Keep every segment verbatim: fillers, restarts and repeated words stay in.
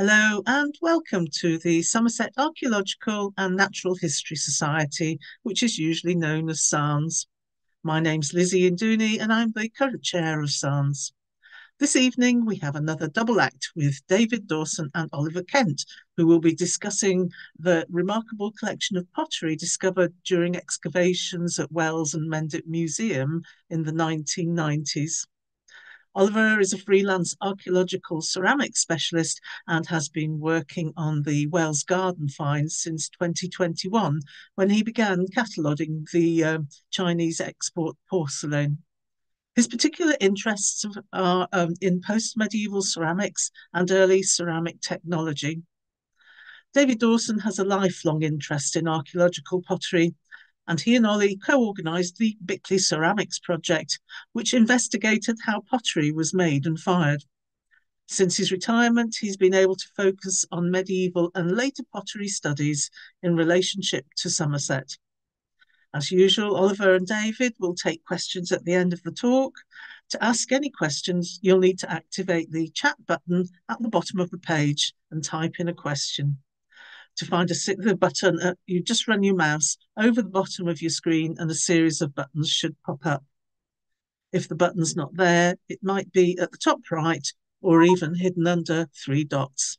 Hello and welcome to the Somerset Archaeological and Natural History Society, which is usually known as SANHS. My name's Lizzie Induni and I'm the current chair of SANHS. This evening we have another double act with David Dawson and Oliver Kent, who will be discussing the remarkable collection of pottery discovered during excavations at Wells and Mendip Museum in the nineteen nineties. Oliver is a freelance archaeological ceramics specialist and has been working on the Wells Garden finds since twenty twenty-one, when he began cataloguing the uh, Chinese export porcelain. His particular interests are um, in post-medieval ceramics and early ceramic technology. David Dawson has a lifelong interest in archaeological pottery, and he and Ollie co-organised the Bickley Ceramics Project, which investigated how pottery was made and fired. Since his retirement, he's been able to focus on medieval and later pottery studies in relationship to Somerset. As usual, Oliver and David will take questions at the end of the talk. To ask any questions, you'll need to activate the chat button at the bottom of the page and type in a question. To find a the button, uh, you just run your mouse over the bottom of your screen and a series of buttons should pop up. If the button's not there, it might be at the top right or even hidden under three dots.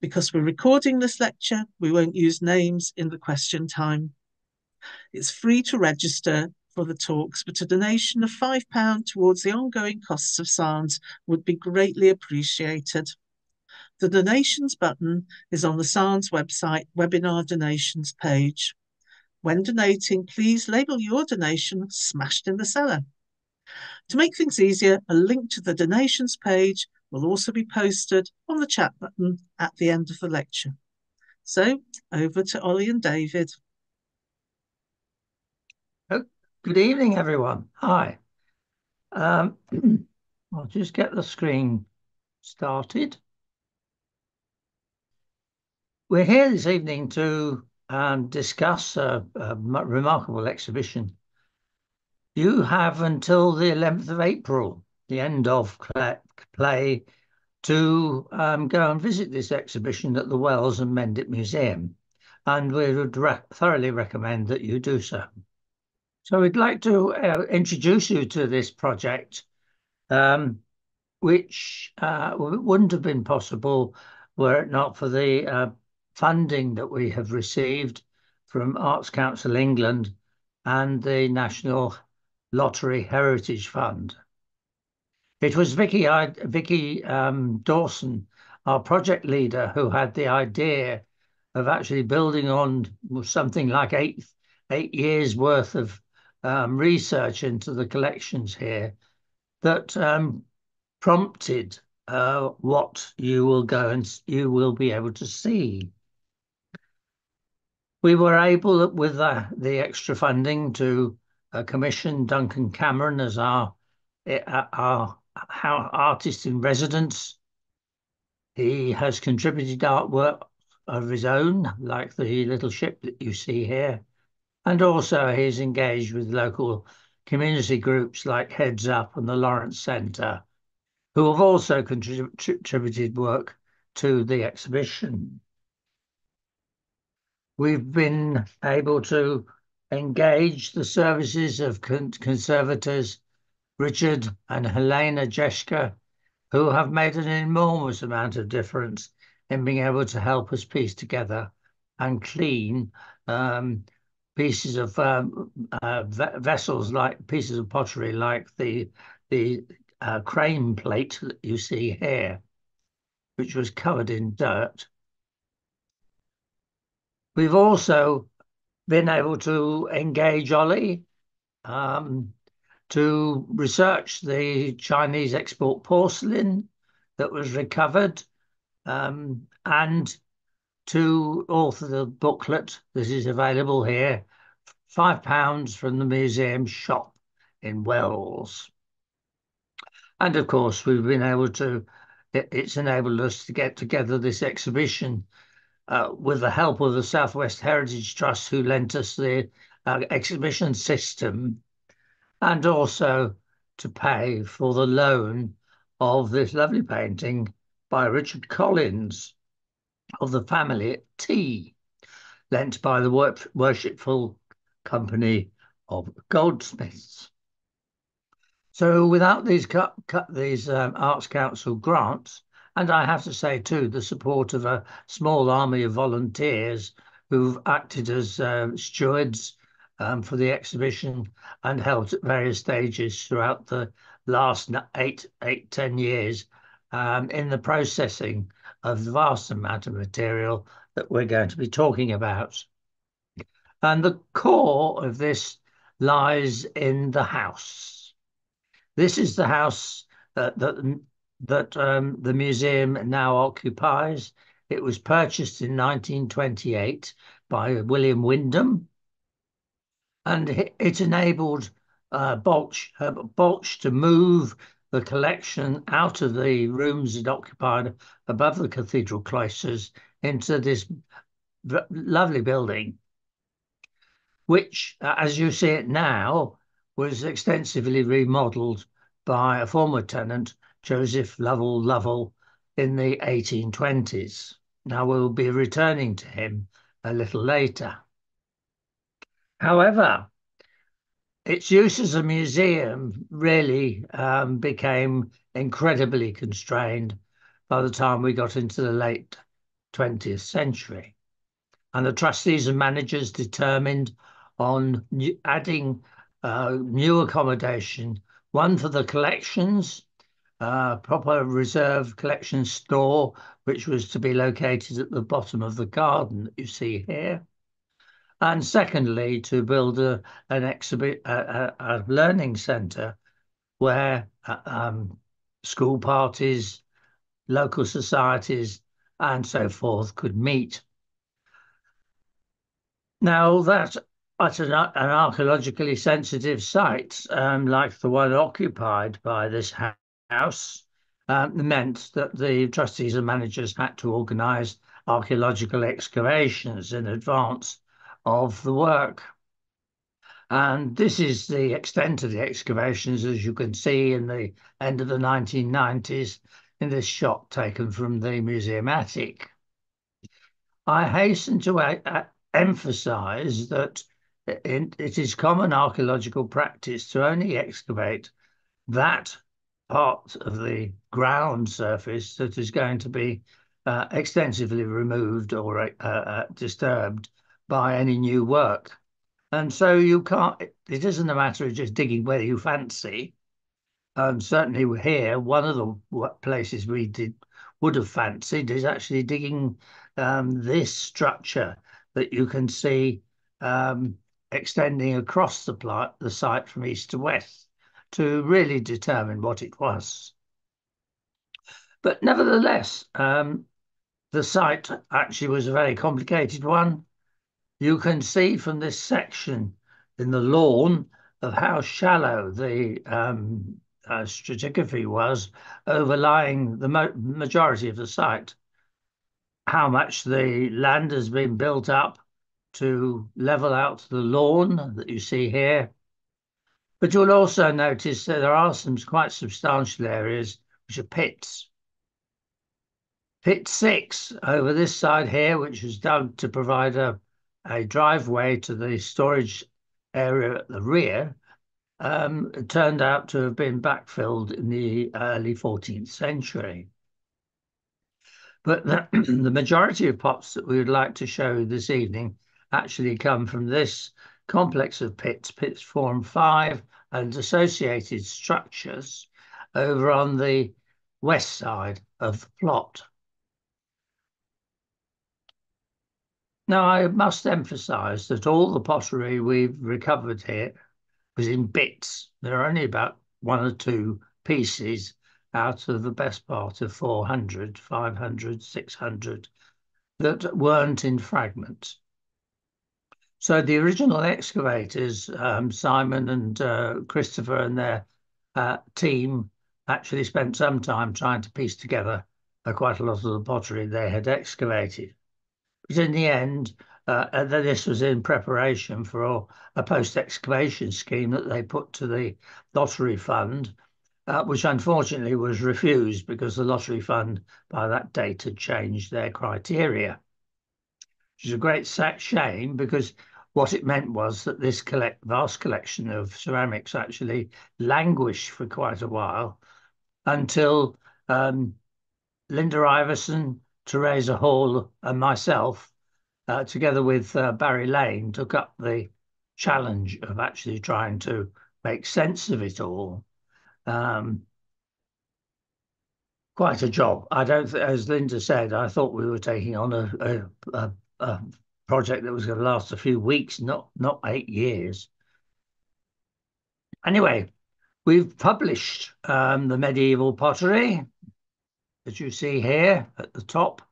Because we're recording this lecture, we won't use names in the question time. It's free to register for the talks, but a donation of five pounds towards the ongoing costs of SANHS would be greatly appreciated. The donations button is on the SANHS website webinar donations page. When donating, please label your donation smashed in the cellar. To make things easier, a link to the donations page will also be posted on the chat button at the end of the lecture. So over to Ollie and David. Oh, good evening, everyone. Hi. Um, I'll just get the screen started. We're here this evening to um, discuss a, a remarkable exhibition. You have until the eleventh of April, the end of play, to um, go and visit this exhibition at the Wells and Mendip Museum, and we would re thoroughly recommend that you do so. So we'd like to uh, introduce you to this project, um, which uh, wouldn't have been possible were it not for the uh, funding that we have received from Arts Council England and the National Lottery Heritage Fund. It was Vicky, I, Vicky um, Dawson, our project leader, who had the idea of actually building on something like eight, eight years worth of um, research into the collections here that um, prompted uh, what you will go and you will be able to see. We were able, with the, the extra funding, to uh, commission Duncan Cameron as our, uh, our, our artist in residence. He has contributed artwork of his own, like the little ship that you see here. And also he's engaged with local community groups like Heads Up and the Lawrence Centre, who have also contrib- contributed work to the exhibition. We've been able to engage the services of con conservators Richard and Helena Jaeschke, who have made an enormous amount of difference in being able to help us piece together and clean um, pieces of um, uh, vessels, like pieces of pottery, like the the uh, crane plate that you see here, which was covered in dirt. We've also been able to engage Ollie um, to research the Chinese export porcelain that was recovered um, and to author the booklet that is available here, five pounds from the museum shop in Wells. And of course, we've been able to, it, it's enabled us to get together this exhibition Uh, with the help of the Southwest Heritage Trust, who lent us the uh, exhibition system, and also to pay for the loan of this lovely painting by Richard Collins of the family at Tea, lent by the work, Worshipful Company of Goldsmiths. So without these, cut, cut these um, Arts Council grants, and I have to say too, the support of a small army of volunteers who've acted as uh, stewards um, for the exhibition and helped at various stages throughout the last eight, eight, ten years um, in the processing of the vast amount of material that we're going to be talking about. And the core of this lies in the house. This is the house that, that, that um, the museum now occupies. It was purchased in nineteen twenty-eight by William Wyndham, and it enabled uh, Balch, Herbert Balch to move the collection out of the rooms it occupied above the cathedral cloisters into this lovely building, which, as you see it now, was extensively remodeled by a former tenant, Joseph Lovell Lovell, in the eighteen twenties. Now we'll be returning to him a little later. However, its use as a museum really um, became incredibly constrained by the time we got into the late twentieth century. And the trustees and managers determined on new, adding uh, new accommodation, one for the collections, uh, proper reserve collection store, which was to be located at the bottom of the garden that you see here. And secondly, to build a, an exhibit, a, a learning centre where uh, um, school parties, local societies, and so forth could meet. Now that at an, an archaeologically sensitive site um, like the one occupied by this house um, meant that the trustees and managers had to organise archaeological excavations in advance of the work. And this is the extent of the excavations, as you can see in the end of the nineteen nineties in this shot taken from the museum attic. I hasten to add, add, emphasize that it is common archaeological practice to only excavate that part of the ground surface that is going to be uh, extensively removed or uh, disturbed by any new work. And so you can't, it isn't a matter of just digging where you fancy. Um, certainly here, one of the places we did would have fancied is actually digging um, this structure that you can see um, extending across the, the site from east to west to really determine what it was. But nevertheless, um, the site actually was a very complicated one. You can see from this section in the lawn of how shallow the um, uh, stratigraphy was overlying the mo majority of the site. How much the land has been built up to level out the lawn that you see here. But you'll also notice that there are some quite substantial areas which are pits. Pit six over this side here, which was dug to provide a, a driveway to the storage area at the rear, um, turned out to have been backfilled in the early fourteenth century. But the, the majority of pots that we would like to show this evening actually come from this complex of pits, pits four and five, and associated structures over on the west side of the plot. Now, I must emphasise that all the pottery we've recovered here was in bits. There are only about one or two pieces out of the best part of four hundred, five hundred, six hundred that weren't in fragments. So the original excavators, um, Simon and uh, Christopher and their uh, team, actually spent some time trying to piece together uh, quite a lot of the pottery they had excavated. But in the end, uh, this was in preparation for a post-excavation scheme that they put to the Lottery Fund, uh, which unfortunately was refused because the Lottery Fund by that date had changed their criteria, which is a great shame, because what it meant was that this collect, vast collection of ceramics actually languished for quite a while until um, Linda Iveson, Teresa Hall and myself, uh, together with uh, Barry Lane, took up the challenge of actually trying to make sense of it all. Um, quite a job. I don't, as Linda said, I thought we were taking on a, a, a, a project that was going to last a few weeks, not not eight years. Anyway, we've published um, the medieval pottery that you see here at the top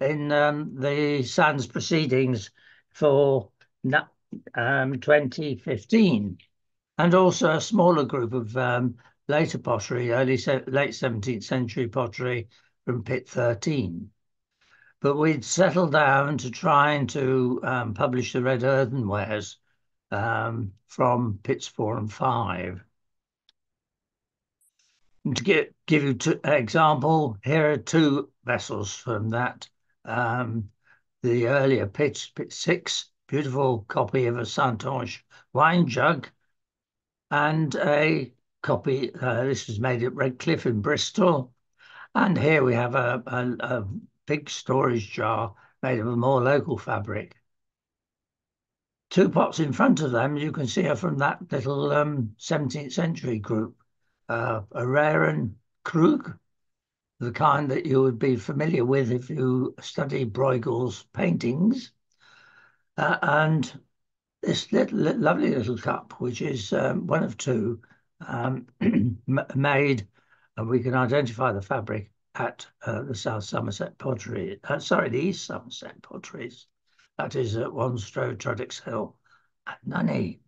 in um, the SANHS proceedings for um, twenty fifteen, and also a smaller group of um, later pottery, early late seventeenth century pottery from Pit thirteen. But we'd settled down to trying to um, publish the red earthenwares um, from Pits four and five. And to get, give you an example, here are two vessels from that. Um, the earlier Pit, Pit six, beautiful copy of a Saintonge wine jug, and a copy, uh, this was made at Redcliffe in Bristol. And here we have a, a, a big storage jar made of a more local fabric. Two pots in front of them, you can see her from that little um, seventeenth century group, uh, a Raren Krug, the kind that you would be familiar with if you study Bruegel's paintings, uh, and this little, lovely little cup, which is um, one of two um, made, and we can identify the fabric at uh, the South Somerset Pottery, uh, sorry, the East Somerset Potteries, that is at Wonstrow, Truddox Hill at Nunny.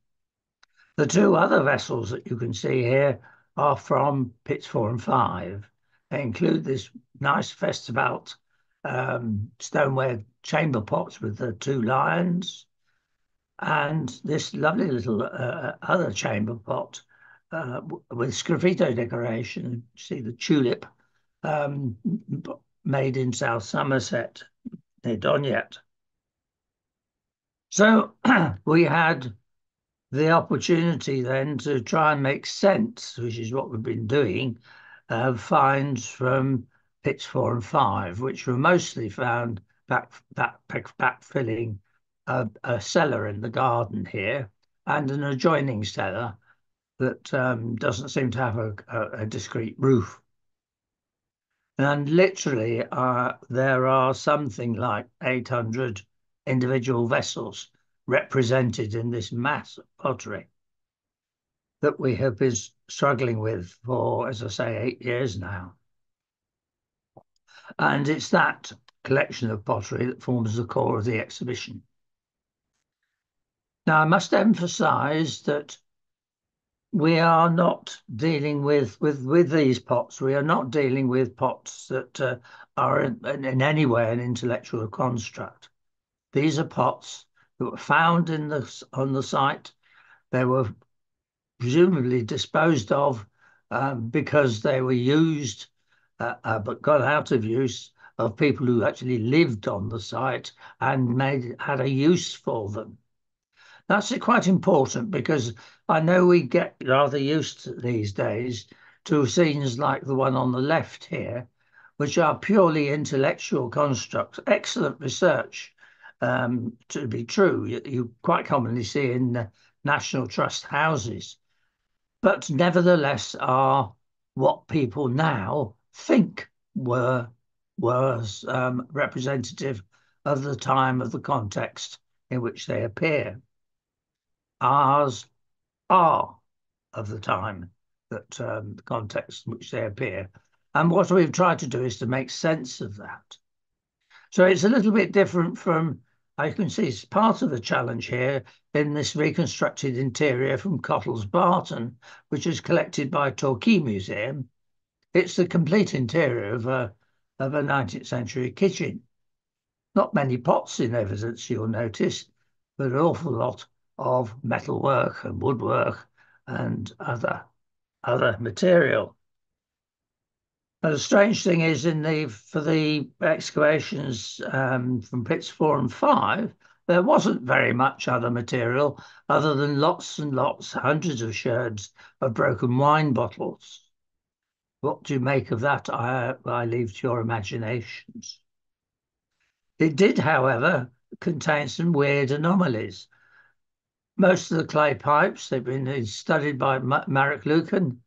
The two other vessels that you can see here are from Pits four and five. They include this nice Festubald um, stoneware chamber pots with the two lions, and this lovely little uh, other chamber pot uh, with sgraffito decoration. You see the tulip, Um, made in South Somerset, near Donyet. So we had the opportunity then to try and make sense, which is what we've been doing, of finds from Pits four and five, which were mostly found back, back, back, backfilling a, a cellar in the garden here and an adjoining cellar that um, doesn't seem to have a, a, a discrete roof. And literally, uh, there are something like eight hundred individual vessels represented in this mass of pottery that we have been struggling with for, as I say, eight years now. And it's that collection of pottery that forms the core of the exhibition. Now, I must emphasize that we are not dealing with, with, with these pots. We are not dealing with pots that uh, are in, in any way an intellectual construct. These are pots that were found in the, on the site. They were presumably disposed of um, because they were used, uh, uh, but got out of use of people who actually lived on the site and made had a use for them. That's quite important, because I know we get rather used these days to scenes like the one on the left here, which are purely intellectual constructs. Excellent research um, to be true. You, you quite commonly see in National Trust houses, but nevertheless are what people now think were, were um, representative of the time, of the context in which they appear. Ours are of the time, that um, the context in which they appear. And what we've tried to do is to make sense of that. So it's a little bit different from, I can see it's part of the challenge here in this reconstructed interior from Cottle's Barton, which is collected by Torquay Museum. It's the complete interior of a, of a nineteenth century kitchen. Not many pots in evidence, you'll notice, but an awful lot of metalwork and woodwork and other, other material. Now, the strange thing is, in the for the excavations um, from pits four and five, there wasn't very much other material other than lots and lots, hundreds of sherds of broken wine bottles. What do you make of that? I, I leave to your imaginations. It did, however, contain some weird anomalies. Most of the clay pipes, they've been studied by Marek Lucan,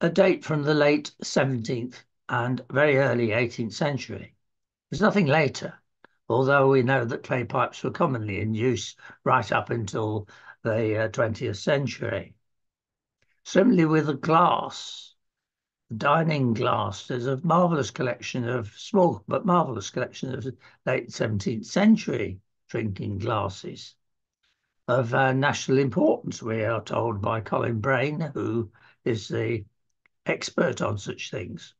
a date from the late seventeenth and very early eighteenth century. There's nothing later, although we know that clay pipes were commonly in use right up until the uh, twentieth century. Similarly with the glass, the dining glass, there's a marvellous collection of, small but marvellous collection of late seventeenth century drinking glasses of uh, national importance, we are told by Colin Brain, who is the expert on such things.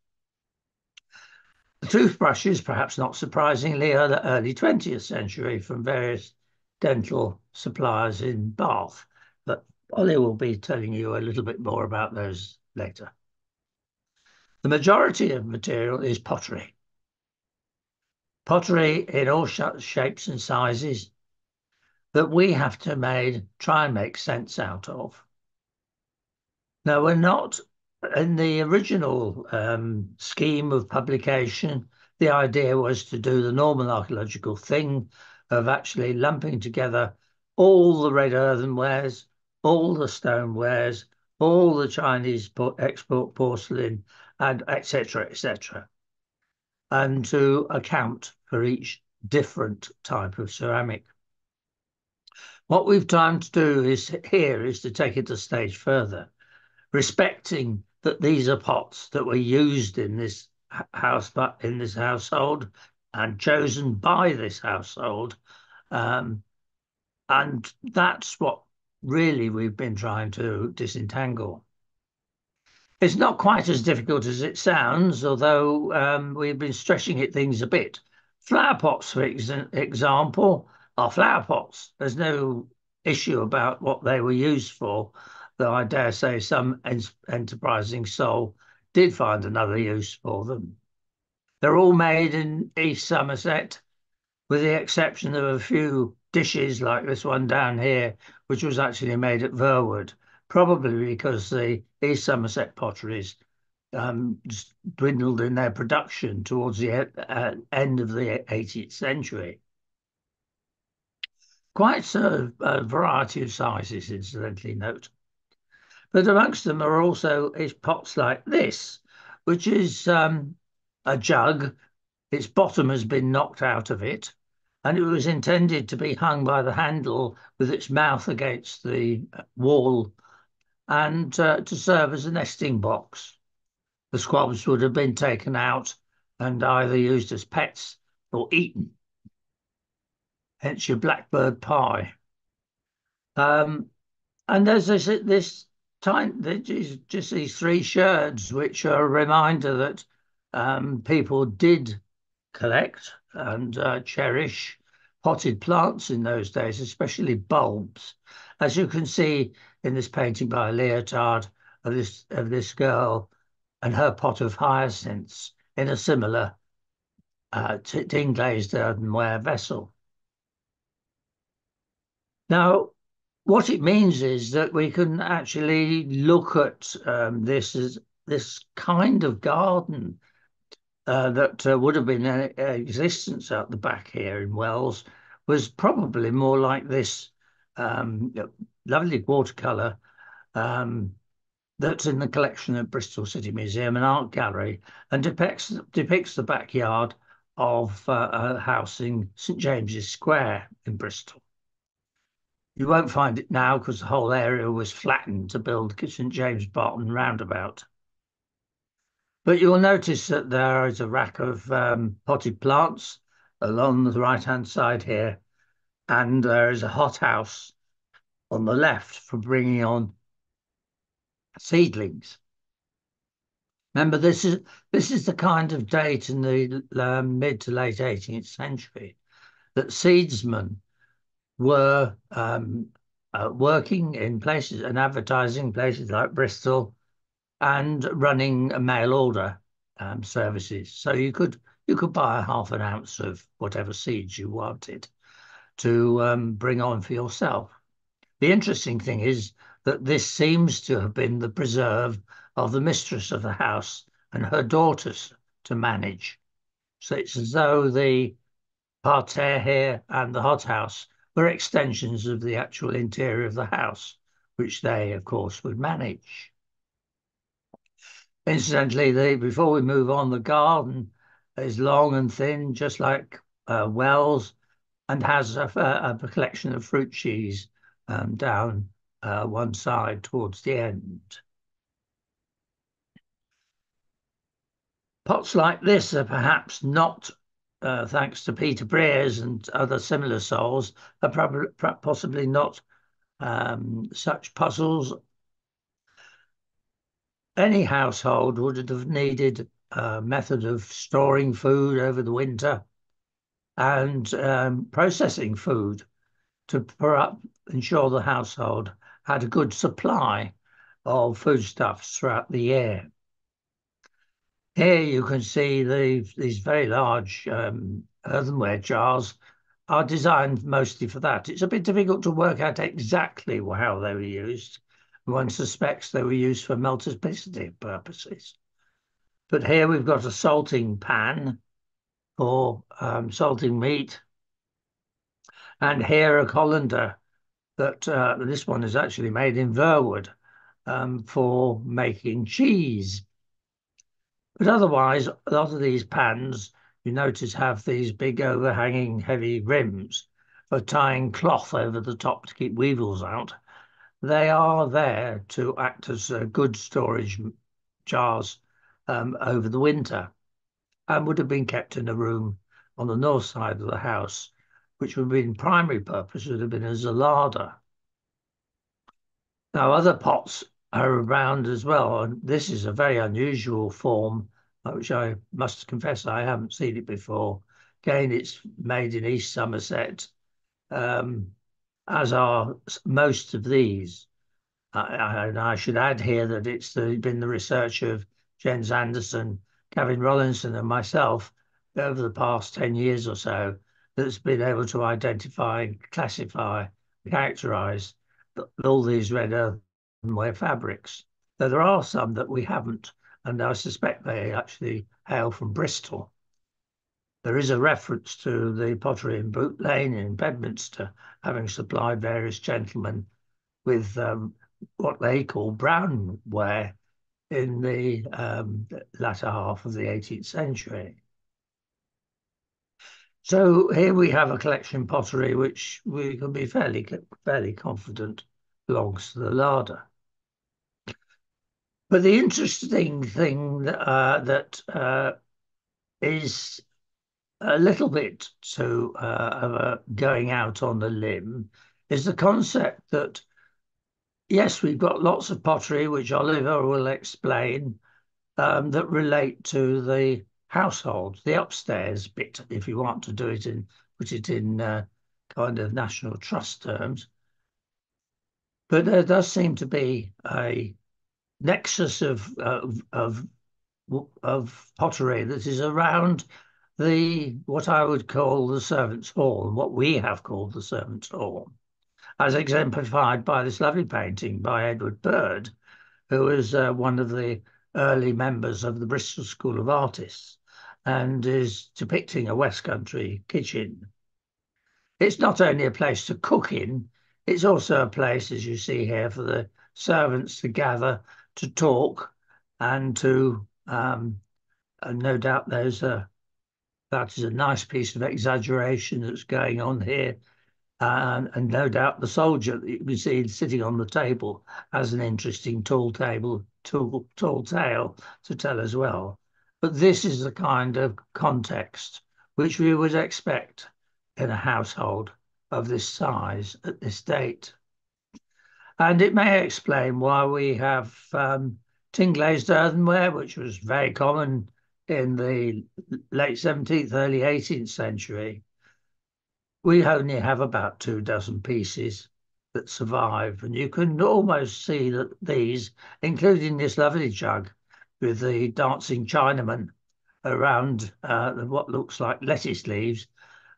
The toothbrushes, perhaps not surprisingly, are the early twentieth century from various dental suppliers in Bath. But Ollie will be telling you a little bit more about those later. The majority of material is pottery. Pottery in all shapes and sizes that we have to made, try and make sense out of. Now, we're not in the original um, scheme of publication. The idea was to do the normal archaeological thing of actually lumping together all the red earthenwares, all the stonewares, all the Chinese export porcelain, and et cetera, et cetera, and to account for each different type of ceramic. What we've time to do is here is to take it a stage further, respecting that these are pots that were used in this house, but in this household, and chosen by this household, um, and that's what really we've been trying to disentangle. It's not quite as difficult as it sounds, although um, we've been stretching it things a bit. Flower pots, for ex example. Are flower pots. There's no issue about what they were used for, though I dare say some en enterprising soul did find another use for them. They're all made in East Somerset, with the exception of a few dishes like this one down here, which was actually made at Verwood, probably because the East Somerset Potteries um, dwindled in their production towards the uh, end of the eighteenth century. Quite a, a variety of sizes, incidentally, note. But amongst them are also is pots like this, which is um, a jug. Its bottom has been knocked out of it, and it was intended to be hung by the handle with its mouth against the wall and uh, to serve as a nesting box. The squabs would have been taken out and either used as pets or eaten. Hence your blackbird pie. Um, and there's this, this time, there's just these three sherds, which are a reminder that um, people did collect and uh, cherish potted plants in those days, especially bulbs. As you can see in this painting by Leotard of this, of this girl and her pot of hyacinths in a similar uh, tin-glazed earthenware vessel. Now, what it means is that we can actually look at um, this as this kind of garden uh, that uh, would have been in existence out the back here in Wells was probably more like this um, lovely watercolour um, that's in the collection at Bristol City Museum and Art Gallery, and depicts, depicts the backyard of uh, a house in St James's Square in Bristol. You won't find it now because the whole area was flattened to build Saint James Barton roundabout. But you'll notice that there is a rack of um, potted plants along the right-hand side here, and there is a hothouse on the left for bringing on seedlings. Remember, this is this is the kind of date in the uh, mid to late eighteenth century that seedsmen were um, uh, working in places and advertising places like Bristol and running a mail order um, services. So you could you could buy half an ounce of whatever seeds you wanted to um, bring on for yourself. The interesting thing is that this seems to have been the preserve of the mistress of the house and her daughters to manage. So it's as though the parterre here and the hothouse were extensions of the actual interior of the house, which they, of course, would manage. Incidentally, the, before we move on, the garden is long and thin, just like uh, Wells, and has a, a, a collection of fruit trees um, down uh, one side towards the end. Pots like this are perhaps not, uh, thanks to Peter Brere's and other similar souls, are probably, possibly not um, such puzzles. Any household would have needed a method of storing food over the winter and um, processing food to ensure the household had a good supply of foodstuffs throughout the year. Here you can see the, these very large um, earthenware jars are designed mostly for that. It's a bit difficult to work out exactly how they were used. One suspects they were used for multiplicity purposes. But here we've got a salting pan for um, salting meat. And here a colander that uh, this one is actually made in Verwood um, for making cheese. But otherwise, a lot of these pans, you notice, have these big overhanging heavy rims for tying cloth over the top to keep weevils out. They are there to act as uh, good storage jars um, over the winter, and would have been kept in a room on the north side of the house, which would have been primary purpose, would have been as a larder. Now, other pots are around as well, and this is a very unusual form, which I must confess I haven't seen it before. Again, it's made in East Somerset. Um, as are most of these. I, I, and I should add here that it's the, been the research of Jens Anderson, Gavin Rollinson and myself over the past ten years or so that's been able to identify, classify, characterise all these red earthenware fabrics. Though there are some that we haven't, and I suspect they actually hail from Bristol. There is a reference to the pottery in Boot Lane in Bedminster having supplied various gentlemen with um, what they call brown ware in the um, latter half of the eighteenth century. So here we have a collection pottery which we can be fairly, fairly confident belongs to the larder. But the interesting thing uh, that uh, is a little bit to uh, uh, going out on the limb is the concept that, yes, we've got lots of pottery, which Oliver will explain, um, that relate to the household, the upstairs bit, if you want to do it in, put it in uh, kind of National Trust terms. But there does seem to be a nexus of, uh, of, of pottery that is around the what I would call the servants' hall, and what we have called the servants' hall, as exemplified by this lovely painting by Edward Bird, who was uh, one of the early members of the Bristol School of Artists, and is depicting a West Country kitchen. It's not only a place to cook in, it's also a place, as you see here, for the servants to gather, to talk, and to, um, and no doubt there's a that is a nice piece of exaggeration that's going on here. Uh, and no doubt the soldier that you can see sitting on the table has an interesting tall table, tall, tall tale to tell as well. But this is the kind of context which we would expect in a household of this size at this date. And it may explain why we have um, tin glazed earthenware, which was very common in the late seventeenth, early eighteenth century, we only have about two dozen pieces that survive. And you can almost see that these, including this lovely jug, with the dancing Chinaman around uh, what looks like lettuce leaves.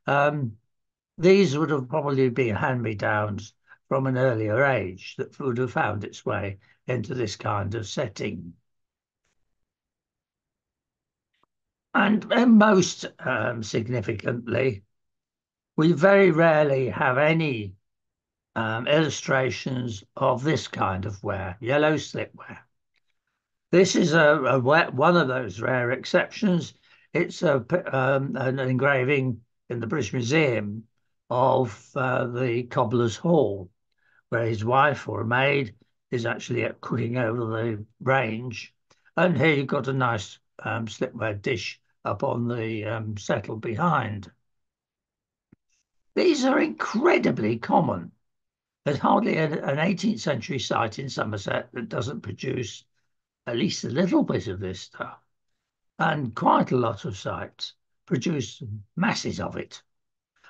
Um, these would have probably been hand-me-downs from an earlier age that would have found its way into this kind of setting. And, and most um, significantly, we very rarely have any um, illustrations of this kind of ware, yellow slipware. This is a, a one of those rare exceptions. It's a, um, an engraving in the British Museum of uh, the cobbler's hall, where his wife or a maid is actually cooking over the range. And here you've got a nice um, slipware dish up on the um, settle behind. These are incredibly common. There's hardly an eighteenth century site in Somerset that doesn't produce at least a little bit of this stuff. And quite a lot of sites produce masses of it.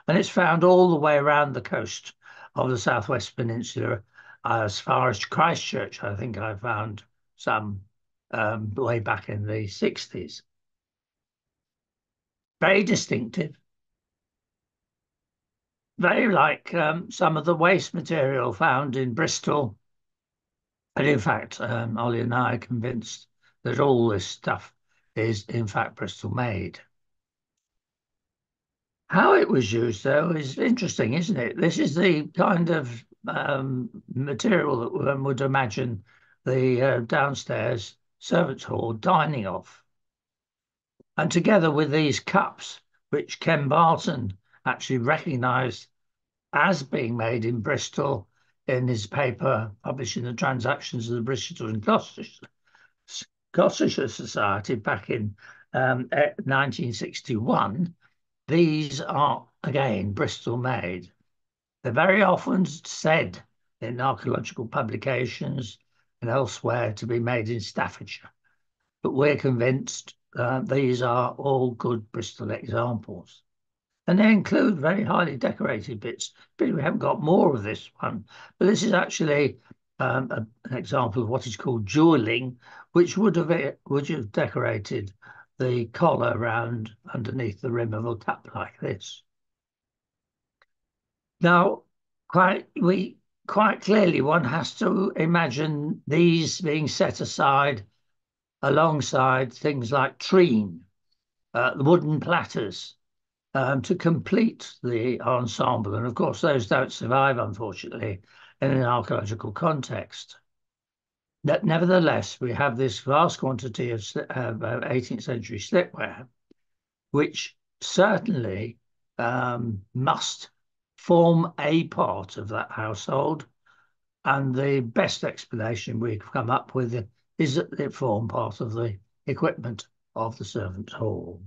And it's found all the way around the coast of the Southwest Peninsula, as far as Christchurch. I think I found some um, way back in the sixties. Very distinctive. Very like um, some of the waste material found in Bristol. And in fact, um, Ollie and I are convinced that all this stuff is, in fact, Bristol made. How it was used, though, is interesting, isn't it? This is the kind of um, material that one would imagine the uh, downstairs servants' hall dining off. And together with these cups, which Ken Barton actually recognised as being made in Bristol in his paper published in the Transactions of the Bristol and Gloucestershire, Gloucestershire Society back in um, nineteen sixty-one, these are, again, Bristol made. They're very often said in archaeological publications and elsewhere to be made in Staffordshire. But we're convinced uh, these are all good Bristol examples. And they include very highly decorated bits. But we haven't got more of this one. But this is actually um, a, an example of what is called jewelling, which would have, would have decorated the collar round underneath the rim of a cup like this. Now, quite, we, quite clearly one has to imagine these being set aside alongside things like treen, uh, the wooden platters, Um, to complete the ensemble. And of course, those don't survive, unfortunately, in an archaeological context. But nevertheless, we have this vast quantity of uh, eighteenth century slipware, which certainly um, must form a part of that household. And the best explanation we've come up with is that it formed part of the equipment of the servants' hall,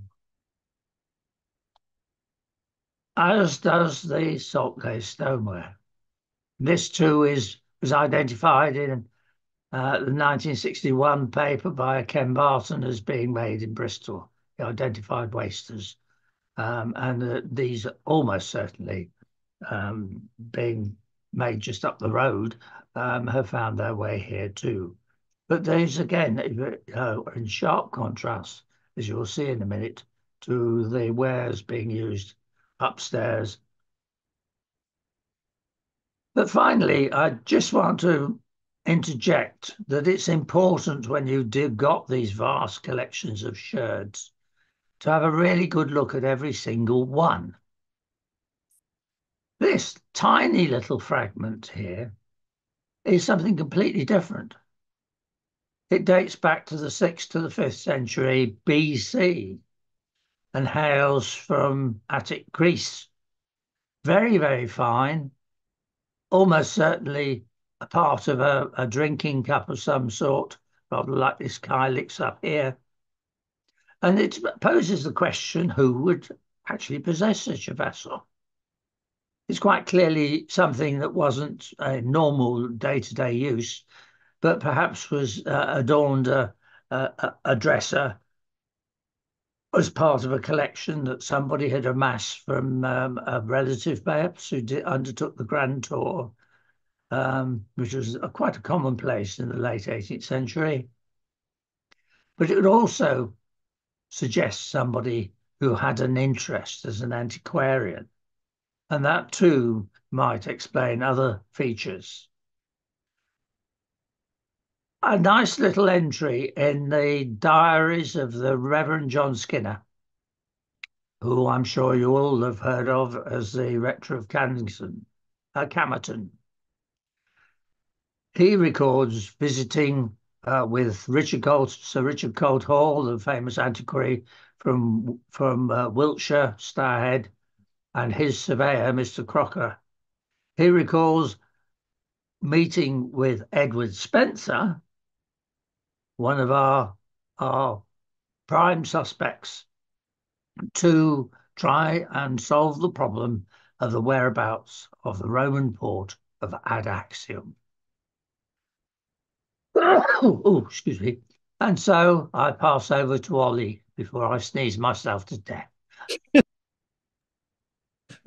as does the salt glazed stoneware. This too is, was identified in uh, the nineteen sixty-one paper by Ken Barton as being made in Bristol. He identified wasters, um, and uh, these are almost certainly um, being made just up the road, um, have found their way here too. But these again uh, are in sharp contrast, as you'll see in a minute, to the wares being used upstairs. But finally, I just want to interject that it's important when you dig up these vast collections of sherds to have a really good look at every single one. This tiny little fragment here is something completely different. It dates back to the sixth to the fifth century B C and hails from Attic Greece. Very, very fine, almost certainly a part of a, a drinking cup of some sort, rather like this kylix up here. And it poses the question, who would actually possess such a vessel? It's quite clearly something that wasn't a normal day-to-day use, but perhaps was uh, adorned a, a, a dresser, as part of a collection that somebody had amassed from um, a relative, perhaps, who did, undertook the grand tour, um, which was a, quite a commonplace in the late eighteenth century. but it would also suggest somebody who had an interest as an antiquarian. And that too might explain other features. A nice little entry in the diaries of the Reverend John Skinner, who I'm sure you all have heard of as the rector of Kangxi, uh, Camerton. He records visiting uh, with Richard Colt, Sir Richard Colt Hall, the famous antiquary from, from uh, Wiltshire, Stourhead, and his surveyor, Mister Crocker. He recalls meeting with Edward Spencer, one of our, our prime suspects, to try and solve the problem of the whereabouts of the Roman port of Ad Axium. oh, oh, excuse me. And so I pass over to Ollie before I sneeze myself to death.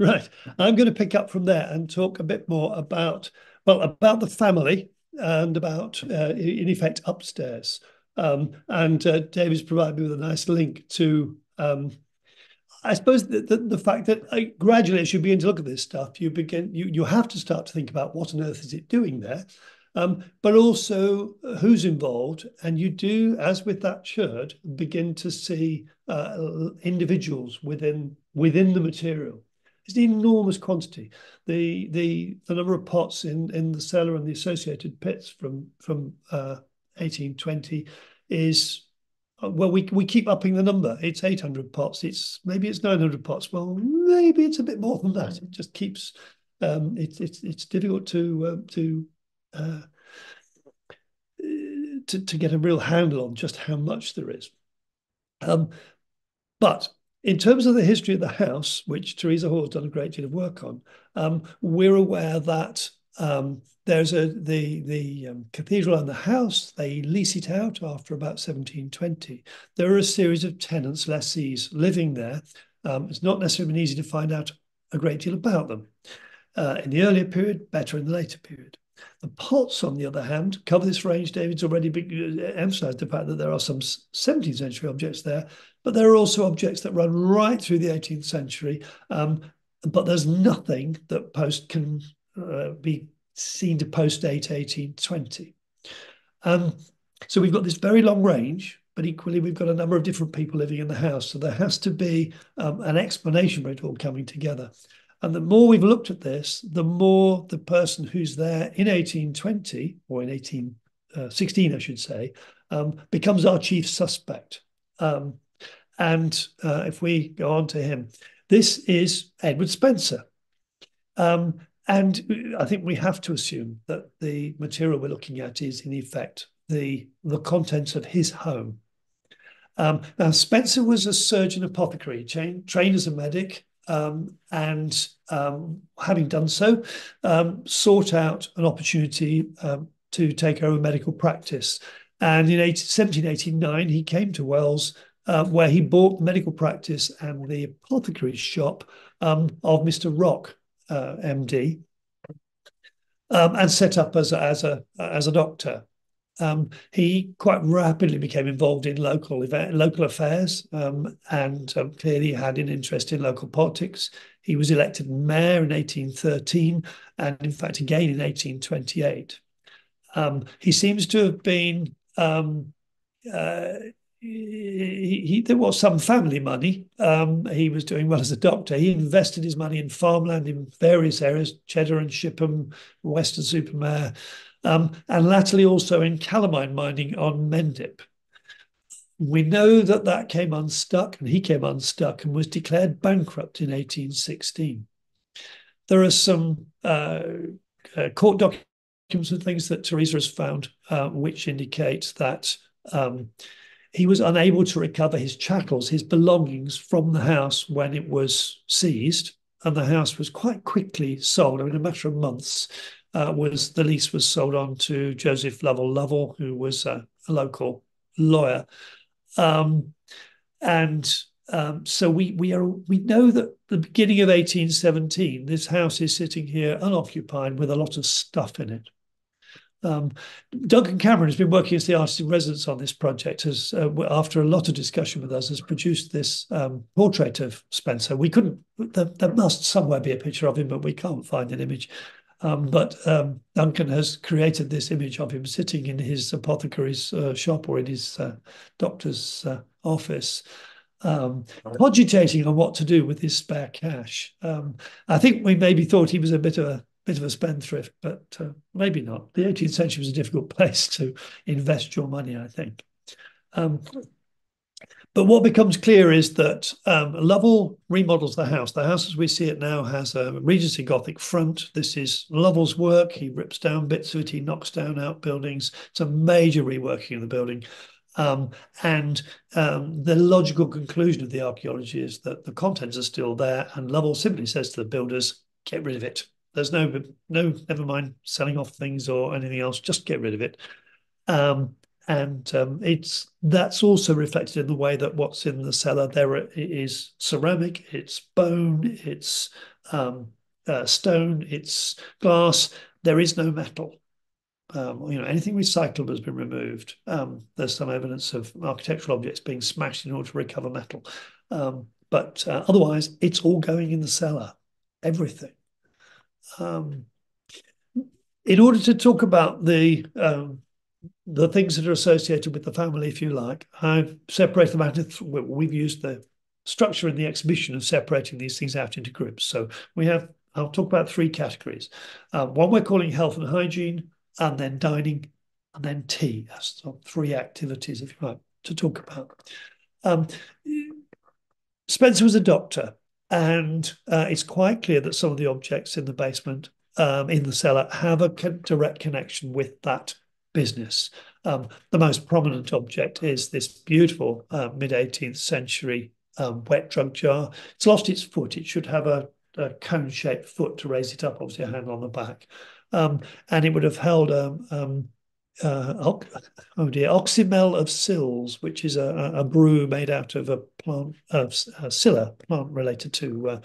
Right. I'm going to pick up from there and talk a bit more about, well, about the family and about, uh, in effect, upstairs. Um, and uh, David's provided me with a nice link to... Um, I suppose the, the, the fact that I, gradually as you begin to look at this stuff, you begin you, you have to start to think about what on earth is it doing there, um, but also who's involved. And you do, as with that sherd, begin to see uh, individuals within within the material. It's an enormous quantity. The the the number of pots in in the cellar and the associated pits from from uh, eighteen twenty is. Well, we we keep upping the number. It's eight hundred pots. It's maybe it's nine hundred pots. Well, maybe it's a bit more than that. It just keeps. Um, it's it's it's difficult to uh, to uh, to to get a real handle on just how much there is. Um, but in terms of the history of the house, which Teresa Hall has done a great deal of work on, um, we're aware that. Um, There's a, the, the um, cathedral and the house, they lease it out after about seventeen twenty. There are a series of tenants, lessees, living there. Um, it's not necessarily been easy to find out a great deal about them. Uh, in the earlier period, better in the later period. The pots, on the other hand, cover this range. David's already emphasised the fact that there are some seventeenth century objects there, but there are also objects that run right through the eighteenth century. Um, but there's nothing that post can uh, be... seen to post-date eighteen twenty. Um, so we've got this very long range, but equally we've got a number of different people living in the house. So there has to be um, an explanation for it all coming together. And the more we've looked at this, the more the person who's there in eighteen twenty, or in eighteen sixteen, uh, I should say, um, becomes our chief suspect. Um, and uh, if we go on to him, this is Edward Spencer. Um, And I think we have to assume that the material we're looking at is, in effect, the, the contents of his home. Um, now, Spencer was a surgeon apothecary, trained, trained as a medic, um, and um, having done so, um, sought out an opportunity um, to take over medical practice. And in seventeen eighty-nine, he came to Wells, uh, where he bought medical practice and the apothecary shop um, of Mister Rock, Uh, M D, um, and set up as a, as a as a doctor. Um, he quite rapidly became involved in local event, local affairs, um, and um, clearly had an interest in local politics. He was elected mayor in eighteen thirteen, and in fact again in eighteen twenty-eight. Um, he seems to have been. Um, uh, He, he, there was some family money. Um, he was doing well as a doctor. He invested his money in farmland in various areas, Cheddar and Shipham, Western Supermare, um, and latterly also in calamine mining on Mendip. We know that that came unstuck, and he came unstuck and was declared bankrupt in eighteen sixteen. There are some uh, uh, court documents and things that Teresa has found uh, which indicate that... Um, He was unable to recover his chattels, his belongings from the house when it was seized, and the house was quite quickly sold. I mean, in a matter of months, uh, was the lease was sold on to Joseph Lovell Lovell, who was a, a local lawyer, um, and um, so we we are we know that the beginning of eighteen seventeen, this house is sitting here unoccupied with a lot of stuff in it. Um, Duncan Cameron has been working as the artist in residence on this project, has, uh, after a lot of discussion with us, has produced this um, portrait of Spencer. We couldn't, there, there must somewhere be a picture of him, but we can't find an image. Um, but um, Duncan has created this image of him sitting in his apothecary's uh, shop or in his uh, doctor's uh, office, um, cogitating on what to do with his spare cash. Um, I think we maybe thought he was a bit of a bit of a spendthrift, but uh, maybe not. The eighteenth century was a difficult place to invest your money, I think. Um, but what becomes clear is that um, Lovell remodels the house. The house as we see it now has a Regency Gothic front. This is Lovell's work. He rips down bits of it. He knocks down outbuildings. It's a major reworking of the building. Um, and um, the logical conclusion of the archaeology is that the contents are still there, and Lovell simply says to the builders, get rid of it. There's no, no, never mind selling off things or anything else, just get rid of it. Um, and um, it's that's also reflected in the way that what's in the cellar, there is ceramic, it's bone, it's um, uh, stone, it's glass. There is no metal. Um, you know, anything recyclable has been removed. Um, there's some evidence of architectural objects being smashed in order to recover metal. Um, but uh, otherwise, it's all going in the cellar, everything. Um, in order to talk about the um, the things that are associated with the family, if you like, I've separated them out. We've used the structure in the exhibition of separating these things out into groups. So we have, I'll talk about three categories. Uh, one we're calling health and hygiene, and then dining, and then tea. That's three activities, if you like, to talk about. Um, Spencer was a doctor. And uh, it's quite clear that some of the objects in the basement, um, in the cellar, have a con- direct connection with that business. Um, the most prominent object is this beautiful uh, mid eighteenth century um, wet drug jar. It's lost its foot. It should have a, a cone-shaped foot to raise it up, obviously a handle on the back. Um, and it would have held um, um, uh, oh dear, oxymel of sills, which is a, a brew made out of a plant of uh, scilla, plant related to uh,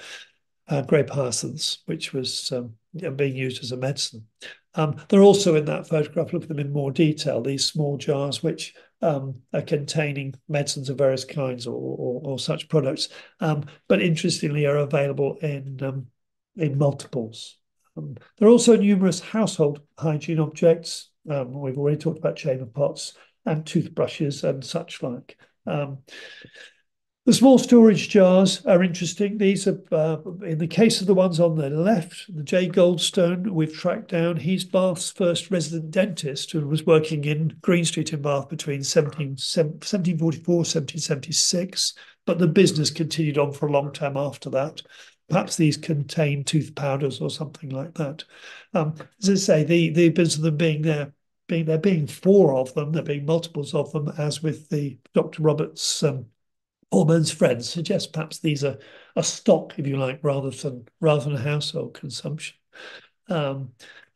uh, grape hyacinths, which was um, being used as a medicine. Um, they're also in that photograph. Look at them in more detail. These small jars, which um, are containing medicines of various kinds or or, or such products, um, but interestingly are available in um, in multiples. Um, there are also numerous household hygiene objects. Um, we've already talked about chamber pots and toothbrushes and such like. Um, the small storage jars are interesting. These are, uh, in the case of the ones on the left, the J. Goldstone, we've tracked down. He's Bath's first resident dentist who was working in Green Street in Bath between seventeen, seventeen forty-four and seventeen seventy-six, but the business continued on for a long time after that. Perhaps these contain tooth powders or something like that. Um, as I say, the the business of them being there, being there being four of them, there being multiples of them, as with the Doctor Roberts' um, hormones friends, suggests perhaps these are a stock, if you like, rather than rather than household consumption. Um,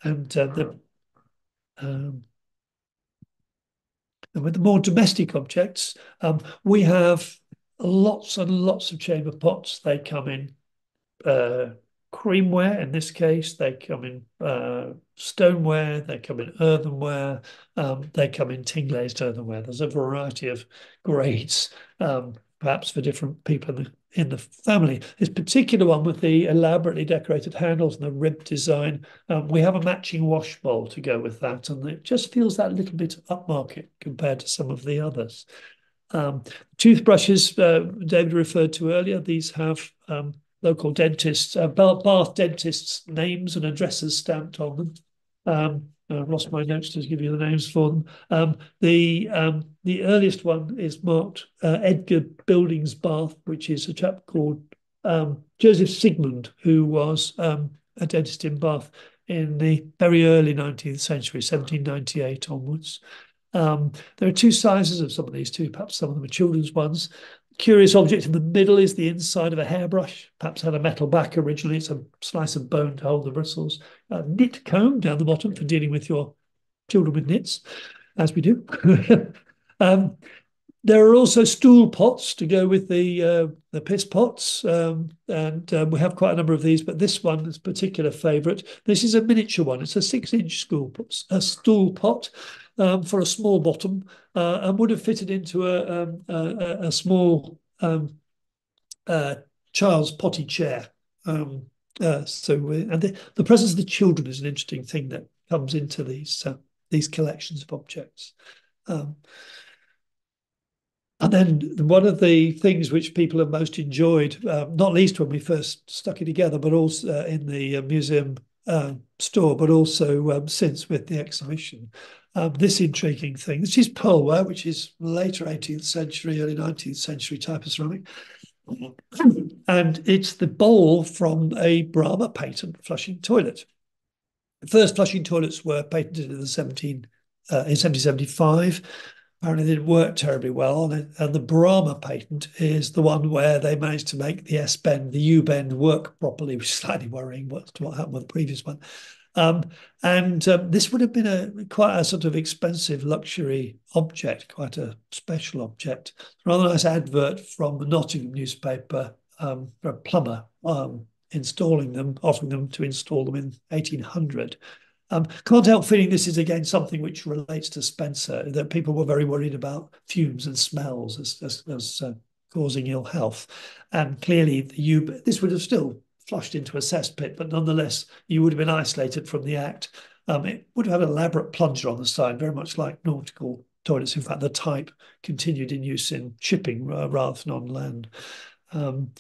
and uh, the um, and with the more domestic objects, um, we have lots and lots of chamber pots. They come in. Uh, creamware in this case, they come in uh, stoneware, they come in earthenware, um, they come in tin glazed earthenware. There's a variety of grades, um, perhaps for different people in the, in the family. This particular one with the elaborately decorated handles and the rib design, um, we have a matching wash bowl to go with that, and it just feels that little bit upmarket compared to some of the others. Um, toothbrushes, uh, David referred to earlier, these have um, local dentists, uh, Bath dentists' names and addresses stamped on them. Um, I've lost my notes to give you the names for them. Um, the um, the earliest one is marked uh, Edgar Buildings Bath, which is a chap called um, Joseph Sigmund, who was um, a dentist in Bath in the very early nineteenth century, seventeen ninety-eight onwards. Um, there are two sizes of some of these too, perhaps some of them are children's ones. Curious object in the middle is the inside of a hairbrush, perhaps had a metal back originally. It's a slice of bone to hold the bristles. A knit comb down the bottom for dealing with your children with knits, as we do. um, There are also stool pots to go with the uh, the piss pots, um, and um, we have quite a number of these, but this one is a particular favourite. This is a miniature one. It's a six-inch stool pot, a stool pot um, for a small bottom, uh, and would have fitted into a, um, a, a small um, uh, child's potty chair. Um, uh, so, and the, the presence of the children is an interesting thing that comes into these uh, these collections of objects. Um, And then one of the things which people have most enjoyed, uh, not least when we first stuck it together, but also uh, in the uh, museum uh, store, but also um, since with the exhibition, um, this intriguing thing. This is pearlware, which is later eighteenth century, early nineteenth century type of ceramic. And it's the bowl from a Brahma patent flushing toilet. The first flushing toilets were patented in the seventeen, uh, in seventeen seventy-five. Apparently, it didn't work terribly well, and the Brahma patent is the one where they managed to make the S bend, the U bend work properly, which is slightly worrying. What what happened with the previous one? Um, and um, this would have been a quite a sort of expensive luxury object, quite a special object. Rather nice advert from the Nottingham newspaper um, for a plumber um, installing them, offering them to install them in eighteen hundred. Um, can't help feeling this is again something which relates to Spencer, that people were very worried about fumes and smells as, as, as uh, causing ill health, and clearly the U this would have still flushed into a cesspit, but nonetheless you would have been isolated from the act. Um, it would have had an elaborate plunger on the side, very much like nautical toilets. In fact, the type continued in use in shipping uh, rather than on land. Um,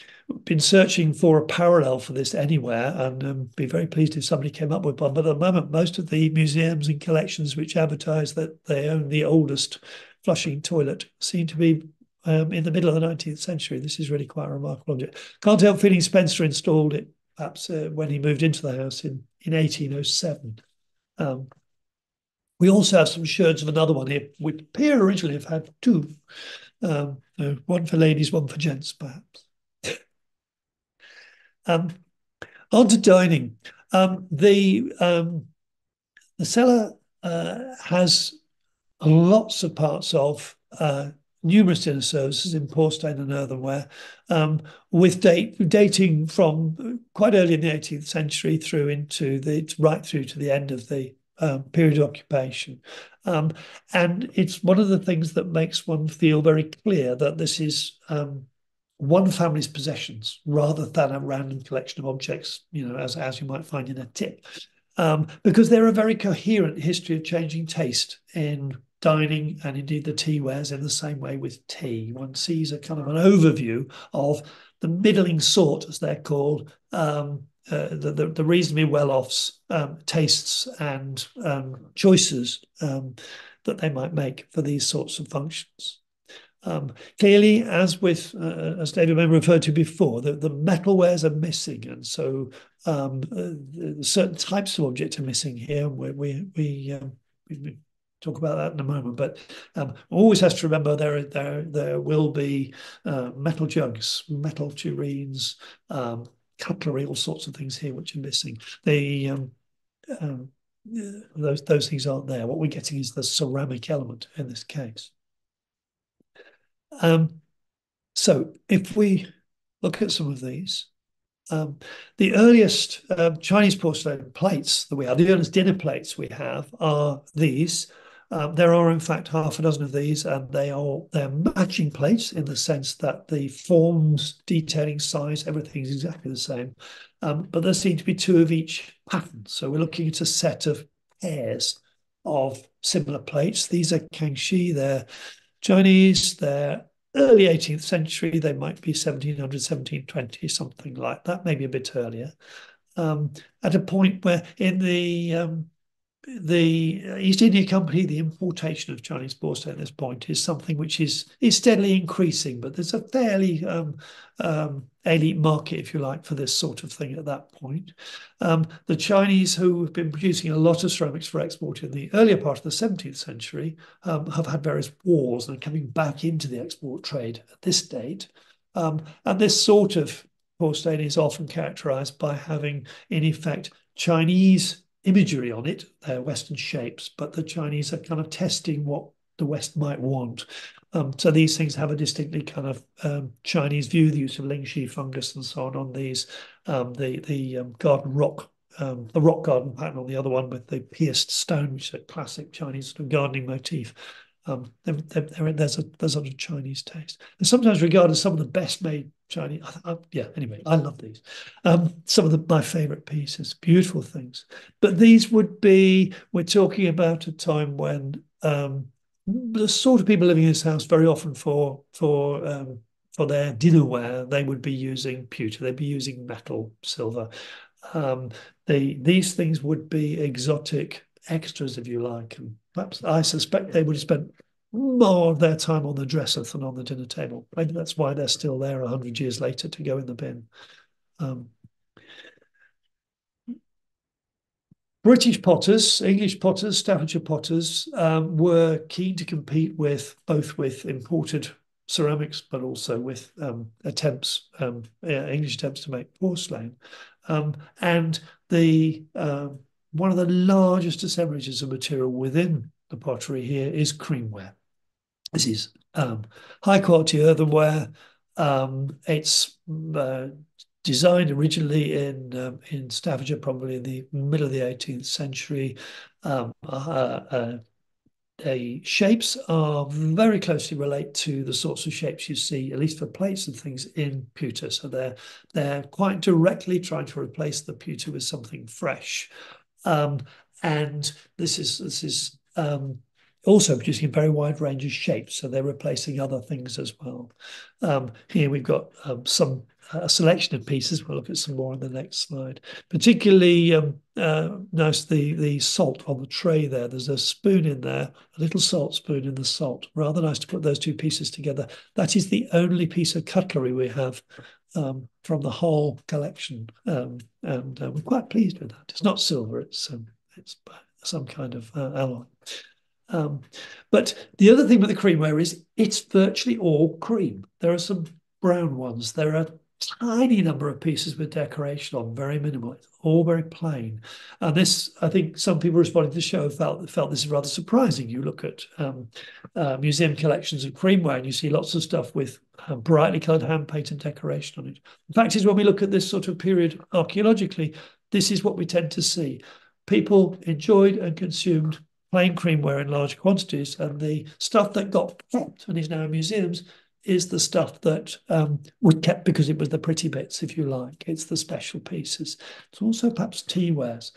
been searching for a parallel for this anywhere, and um, be very pleased if somebody came up with one. But at the moment, most of the museums and collections which advertise that they own the oldest flushing toilet seem to be um, in the middle of the nineteenth century. This is really quite a remarkable object. Can't help feeling Spencer installed it perhaps uh, when he moved into the house in, in eighteen oh seven. Um, we also have some sherds of another one here. We appear originally have had two. Um, no, one for ladies, one for gents, perhaps. um, on to dining. Um, the um, the cellar uh, has lots of parts of uh, numerous dinner services in porcelain and earthenware, um, with date dating from quite early in the eighteenth century through into the right through to the end of the Um, period of occupation, um, and it's one of the things that makes one feel very clear that this is um, one family's possessions rather than a random collection of objects, you know, as, as you might find in a tip, um, because they're a very coherent history of changing taste in dining, and indeed the tea wares in the same way with tea. One sees a kind of an overview of the middling sort, as they're called, um, Uh, the, the, the reasonably well-off's um, tastes and um, choices um, that they might make for these sorts of functions. Um, clearly, as with uh, as David May referred to before, the, the metalwares are missing, and so um, uh, certain types of objects are missing here. We we we, um, we talk about that in a moment, but um, always has to remember there there there will be uh, metal jugs, metal tureens, Um, cutlery, all sorts of things here which are missing. The um, um, those those things aren't there. What we're getting is the ceramic element in this case. Um, so if we look at some of these, um, the earliest uh, Chinese porcelain plates that we have, the earliest dinner plates we have, are these. Um, there are in fact half a dozen of these, and they are they're matching plates in the sense that the forms, detailing, size, everything is exactly the same. Um, but there seem to be two of each pattern, so we're looking at a set of pairs of similar plates. These are Kangxi. They're Chinese. They're early eighteenth century. They might be seventeen hundred, seventeen twenty, something like that, maybe a bit earlier. Um, at a point where in the um, The East India Company, the importation of Chinese porcelain at this point is something which is, is steadily increasing, but there's a fairly um, um, elite market, if you like, for this sort of thing at that point. Um, the Chinese, who have been producing a lot of ceramics for export in the earlier part of the seventeenth century, um, have had various wars and are coming back into the export trade at this date. Um, and this sort of porcelain is often characterised by having, in effect, Chinese imagery on it. They're Western shapes, but the Chinese are kind of testing what the West might want. Um, so these things have a distinctly kind of um, Chinese view, the use of lingxi fungus and so on on these, um, the the um, garden rock, um, the rock garden pattern on the other one with the pierced stone, which is a classic Chinese sort of gardening motif. Um, they're, they're, there's a there's a sort of Chinese taste. They're sometimes regarded as some of the best made Chinese. I, I, yeah, anyway, I love these. Um, some of the, my favourite pieces, beautiful things. But these would be, we're talking about a time when um, the sort of people living in this house very often for for um, for their dinnerware, they would be using pewter, they'd be using metal, silver. Um, they these things would be exotic extras, if you like, and perhaps I suspect they would have spent more of their time on the dresser than on the dinner table. Maybe that's why they're still there a hundred years later to go in the bin. Um, British potters, English potters, Staffordshire potters um, were keen to compete with both with imported ceramics, but also with um, attempts, um, yeah, English attempts to make porcelain, um, and the. Um, One of the largest assemblages of material within the pottery here is creamware. This is um, high quality earthenware. Um, it's uh, designed originally in um, in Staffordshire, probably in the middle of the eighteenth century. Um, uh, uh, The shapes are very closely relate to the sorts of shapes you see, at least for plates and things, in pewter. So they're they're quite directly trying to replace the pewter with something fresh, um, and this is this is um, also producing a very wide range of shapes. So they're replacing other things as well. Um, here we've got um, some a selection of pieces. We'll look at some more on the next slide. Particularly um, uh, notice the, the salt on the tray there. There's a spoon in there, a little salt spoon in the salt. Rather nice to put those two pieces together. That is the only piece of cutlery we have um, from the whole collection. Um, and uh, we're quite pleased with that. It's not silver, it's, um, it's some kind of uh, alloy. Um, but the other thing with the creamware is it's virtually all cream. There are some brown ones. There are tiny number of pieces with decoration on, very minimal. It's all very plain. And this, I think some people responding to the show felt felt this is rather surprising. You look at um, uh, museum collections of creamware and you see lots of stuff with uh, brightly coloured hand-painted decoration on it. The fact is, when we look at this sort of period archaeologically, this is what we tend to see. People enjoyed and consumed plain creamware in large quantities, and the stuff that got kept and is now in museums is the stuff that um, was kept because it was the pretty bits, if you like. It's the special pieces. It's also perhaps tea wares.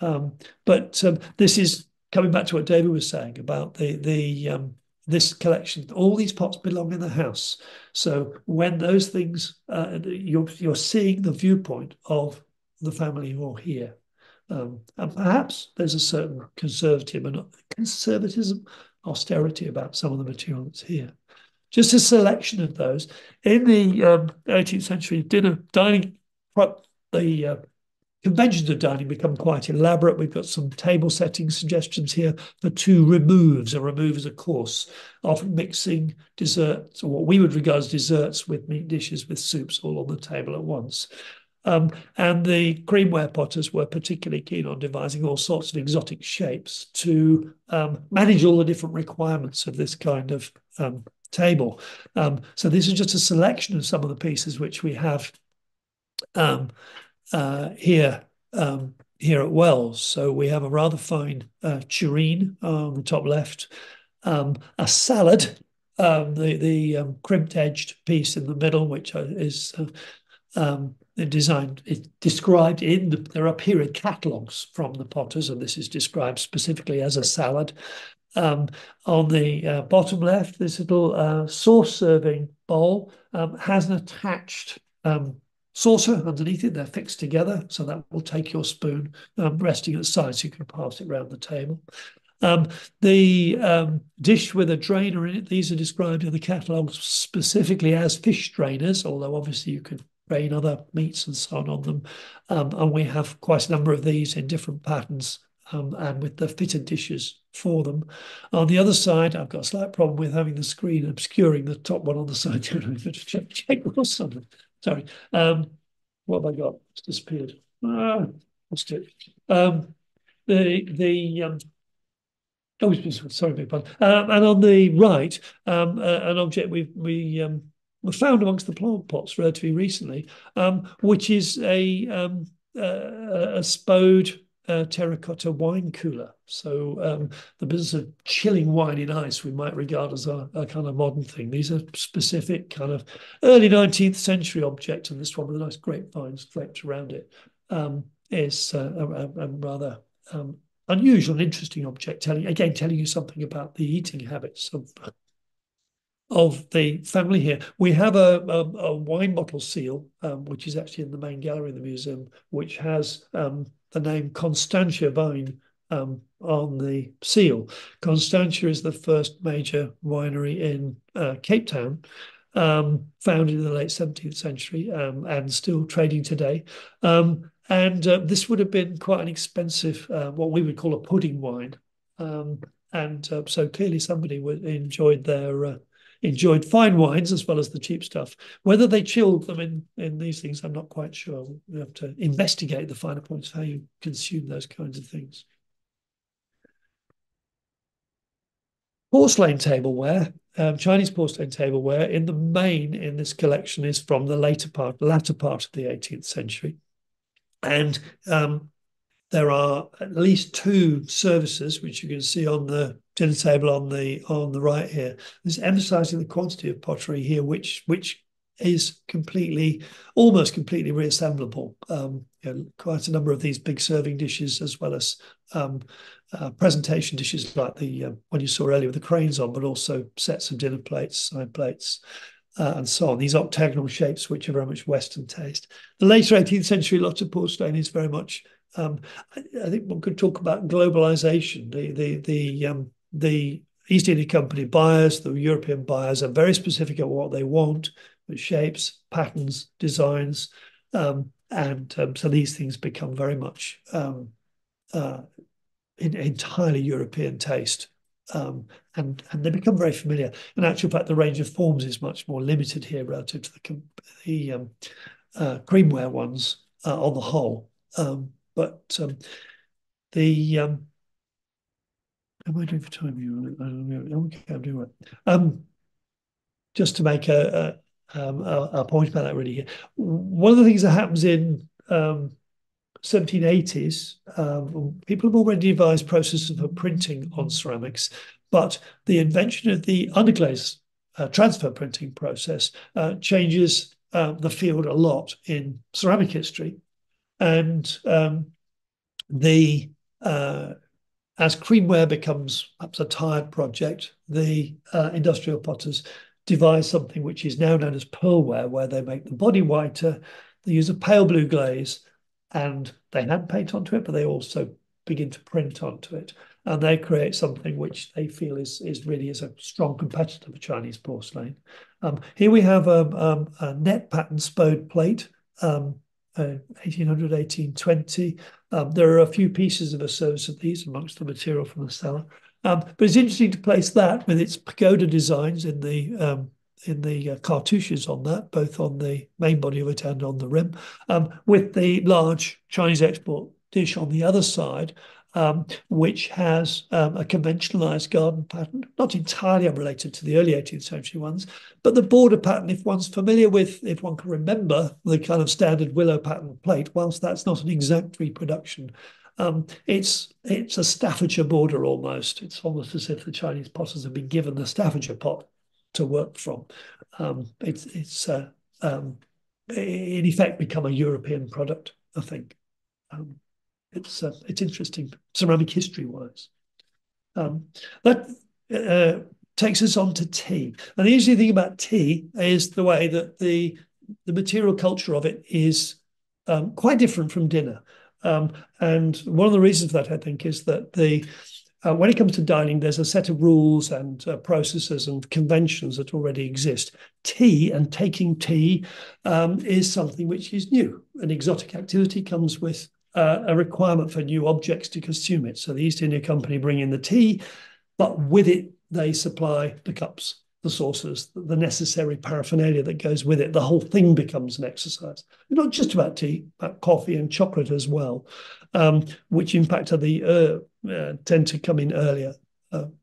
Um, but um, this is coming back to what David was saying about the the um, this collection. All these pots belong in the house. So when those things, uh, you're, you're seeing the viewpoint of the family who are here. Um, and perhaps there's a certain conservative and conservatism, austerity about some of the material that's here. Just a selection of those. In the um, eighteenth century dinner, dining, the uh, conventions of dining become quite elaborate. We've got some table setting suggestions here for two removes. A remove is a course, often mixing desserts, or what we would regard as desserts with meat dishes, with soups, all on the table at once. Um, and the creamware potters were particularly keen on devising all sorts of exotic shapes to um, manage all the different requirements of this kind of um, table. Um, so this is just a selection of some of the pieces which we have um, uh, here um, here at Wells. So we have a rather fine uh, tureen uh, on the top left, um, a salad, um, the the um, crimped edged piece in the middle, which is uh, um, designed. It's described in the, there are period catalogues from the potters, and this is described specifically as a salad. Um, on the uh, bottom left, this little uh, sauce-serving bowl um, has an attached um, saucer underneath it. They're fixed together, so that will take your spoon um, resting at the side so you can pass it around the table. Um, the um, dish with a drainer in it, these are described in the catalogues specifically as fish drainers, although obviously you could drain other meats and so on on them. Um, and we have quite a number of these in different patterns. Um, and with the fitted dishes for them. On the other side, I've got a slight problem with having the screen obscuring the top one on the side. check, check or something. Sorry. Um, what have I got? It's disappeared. Ah, lost it. Um, the the um, Oh, sorry, big pardon. Um, and on the right, um, uh, an object we we um, found amongst the plant pots relatively recently, um, which is a um, uh, a Spode uh, terracotta wine cooler. So um, the business of chilling wine in ice we might regard as a, a kind of modern thing. These are specific kind of early nineteenth century objects, and this one with a nice grapevines draped around it um, is uh, a, a, a rather um, unusual and interesting object, telling again telling you something about the eating habits of of the family here. We have a, a, a wine bottle seal, um, which is actually in the main gallery of the museum, which has um, the name Constantia Vine um, on the seal. Constantia is the first major winery in uh, Cape Town, um, founded in the late seventeenth century um, and still trading today. Um, And uh, this would have been quite an expensive, uh, what we would call a pudding wine. Um, and uh, so clearly somebody would, enjoyed their uh, enjoyed fine wines as well as the cheap stuff. Whether they chilled them in, in these things, I'm not quite sure. We have to investigate the finer points of how you consume those kinds of things. Porcelain tableware, um, Chinese porcelain tableware, in the main in this collection is from the later part, latter part of the eighteenth century. And um, there are at least two services, which you can see on the dinner table on the on the right here. This is emphasising the quantity of pottery here, which which is completely, almost completely reassemblable. Um, you know, quite a number of these big serving dishes, as well as um, uh, presentation dishes like the uh, one you saw earlier with the cranes on, but also sets of dinner plates, side plates. Uh, and so on, these octagonal shapes, which are very much Western taste. The later eighteenth century, lots of porcelain is very much. Um, I, I think one could talk about globalization. The the the um, the East India Company buyers, the European buyers, are very specific at what they want: with shapes, patterns, designs, um, and um, so these things become very much um, uh, in, entirely European taste. Um, and, and they become very familiar. In actual fact, the range of forms is much more limited here relative to the, the um, uh, creamware ones uh, on the whole. Um, but um, the... Um, am I doing for time? I don't know. Okay, I'm doing it. Um, just to make a, a, a, a point about that really here. One of the things that happens in... Um, seventeen eighties, um, people have already devised processes for printing on ceramics, but the invention of the underglaze uh, transfer printing process uh, changes uh, the field a lot in ceramic history. And um, the uh, as creamware becomes perhaps a tired project, the uh, industrial potters devise something which is now known as pearlware, where they make the body whiter, they use a pale blue glaze, and they hand paint onto it, but they also begin to print onto it. And they create something which they feel is, is really is a strong competitor for Chinese porcelain. Um, here we have a, um, a net pattern Spode plate, um, uh, eighteen hundred, eighteen twenty. Um, there are a few pieces of a service of these amongst the material from the cellar. Um, but it's interesting to place that with its pagoda designs in the um, in the uh, cartouches on that, both on the main body of it and on the rim, um, with the large Chinese export dish on the other side, um, which has um, a conventionalised garden pattern, not entirely unrelated to the early eighteenth century ones, but the border pattern, if one's familiar with, if one can remember the kind of standard willow pattern plate, whilst that's not an exact reproduction, Um, it's it's a Staffordshire border almost. It's almost as if the Chinese potters have been given the Staffordshire pot to work from. Um, it's it's uh, um, in effect become a European product, I think. Um, it's uh, it's interesting ceramic history wise. Um, that uh, takes us on to tea, and the interesting thing about tea is the way that the the material culture of it is um, quite different from dinner, um, and one of the reasons for that I think is that the Uh, when it comes to dining, there's a set of rules and uh, processes and conventions that already exist. Tea and taking tea um, is something which is new. An exotic activity comes with uh, a requirement for new objects to consume it. So the East India Company bring in the tea, but with it, they supply the cups, the saucers, the necessary paraphernalia that goes with it. The whole thing becomes an exercise. Not just about tea, but coffee and chocolate as well, um, which in fact are the... Uh, Uh, tend to come in earlier Um,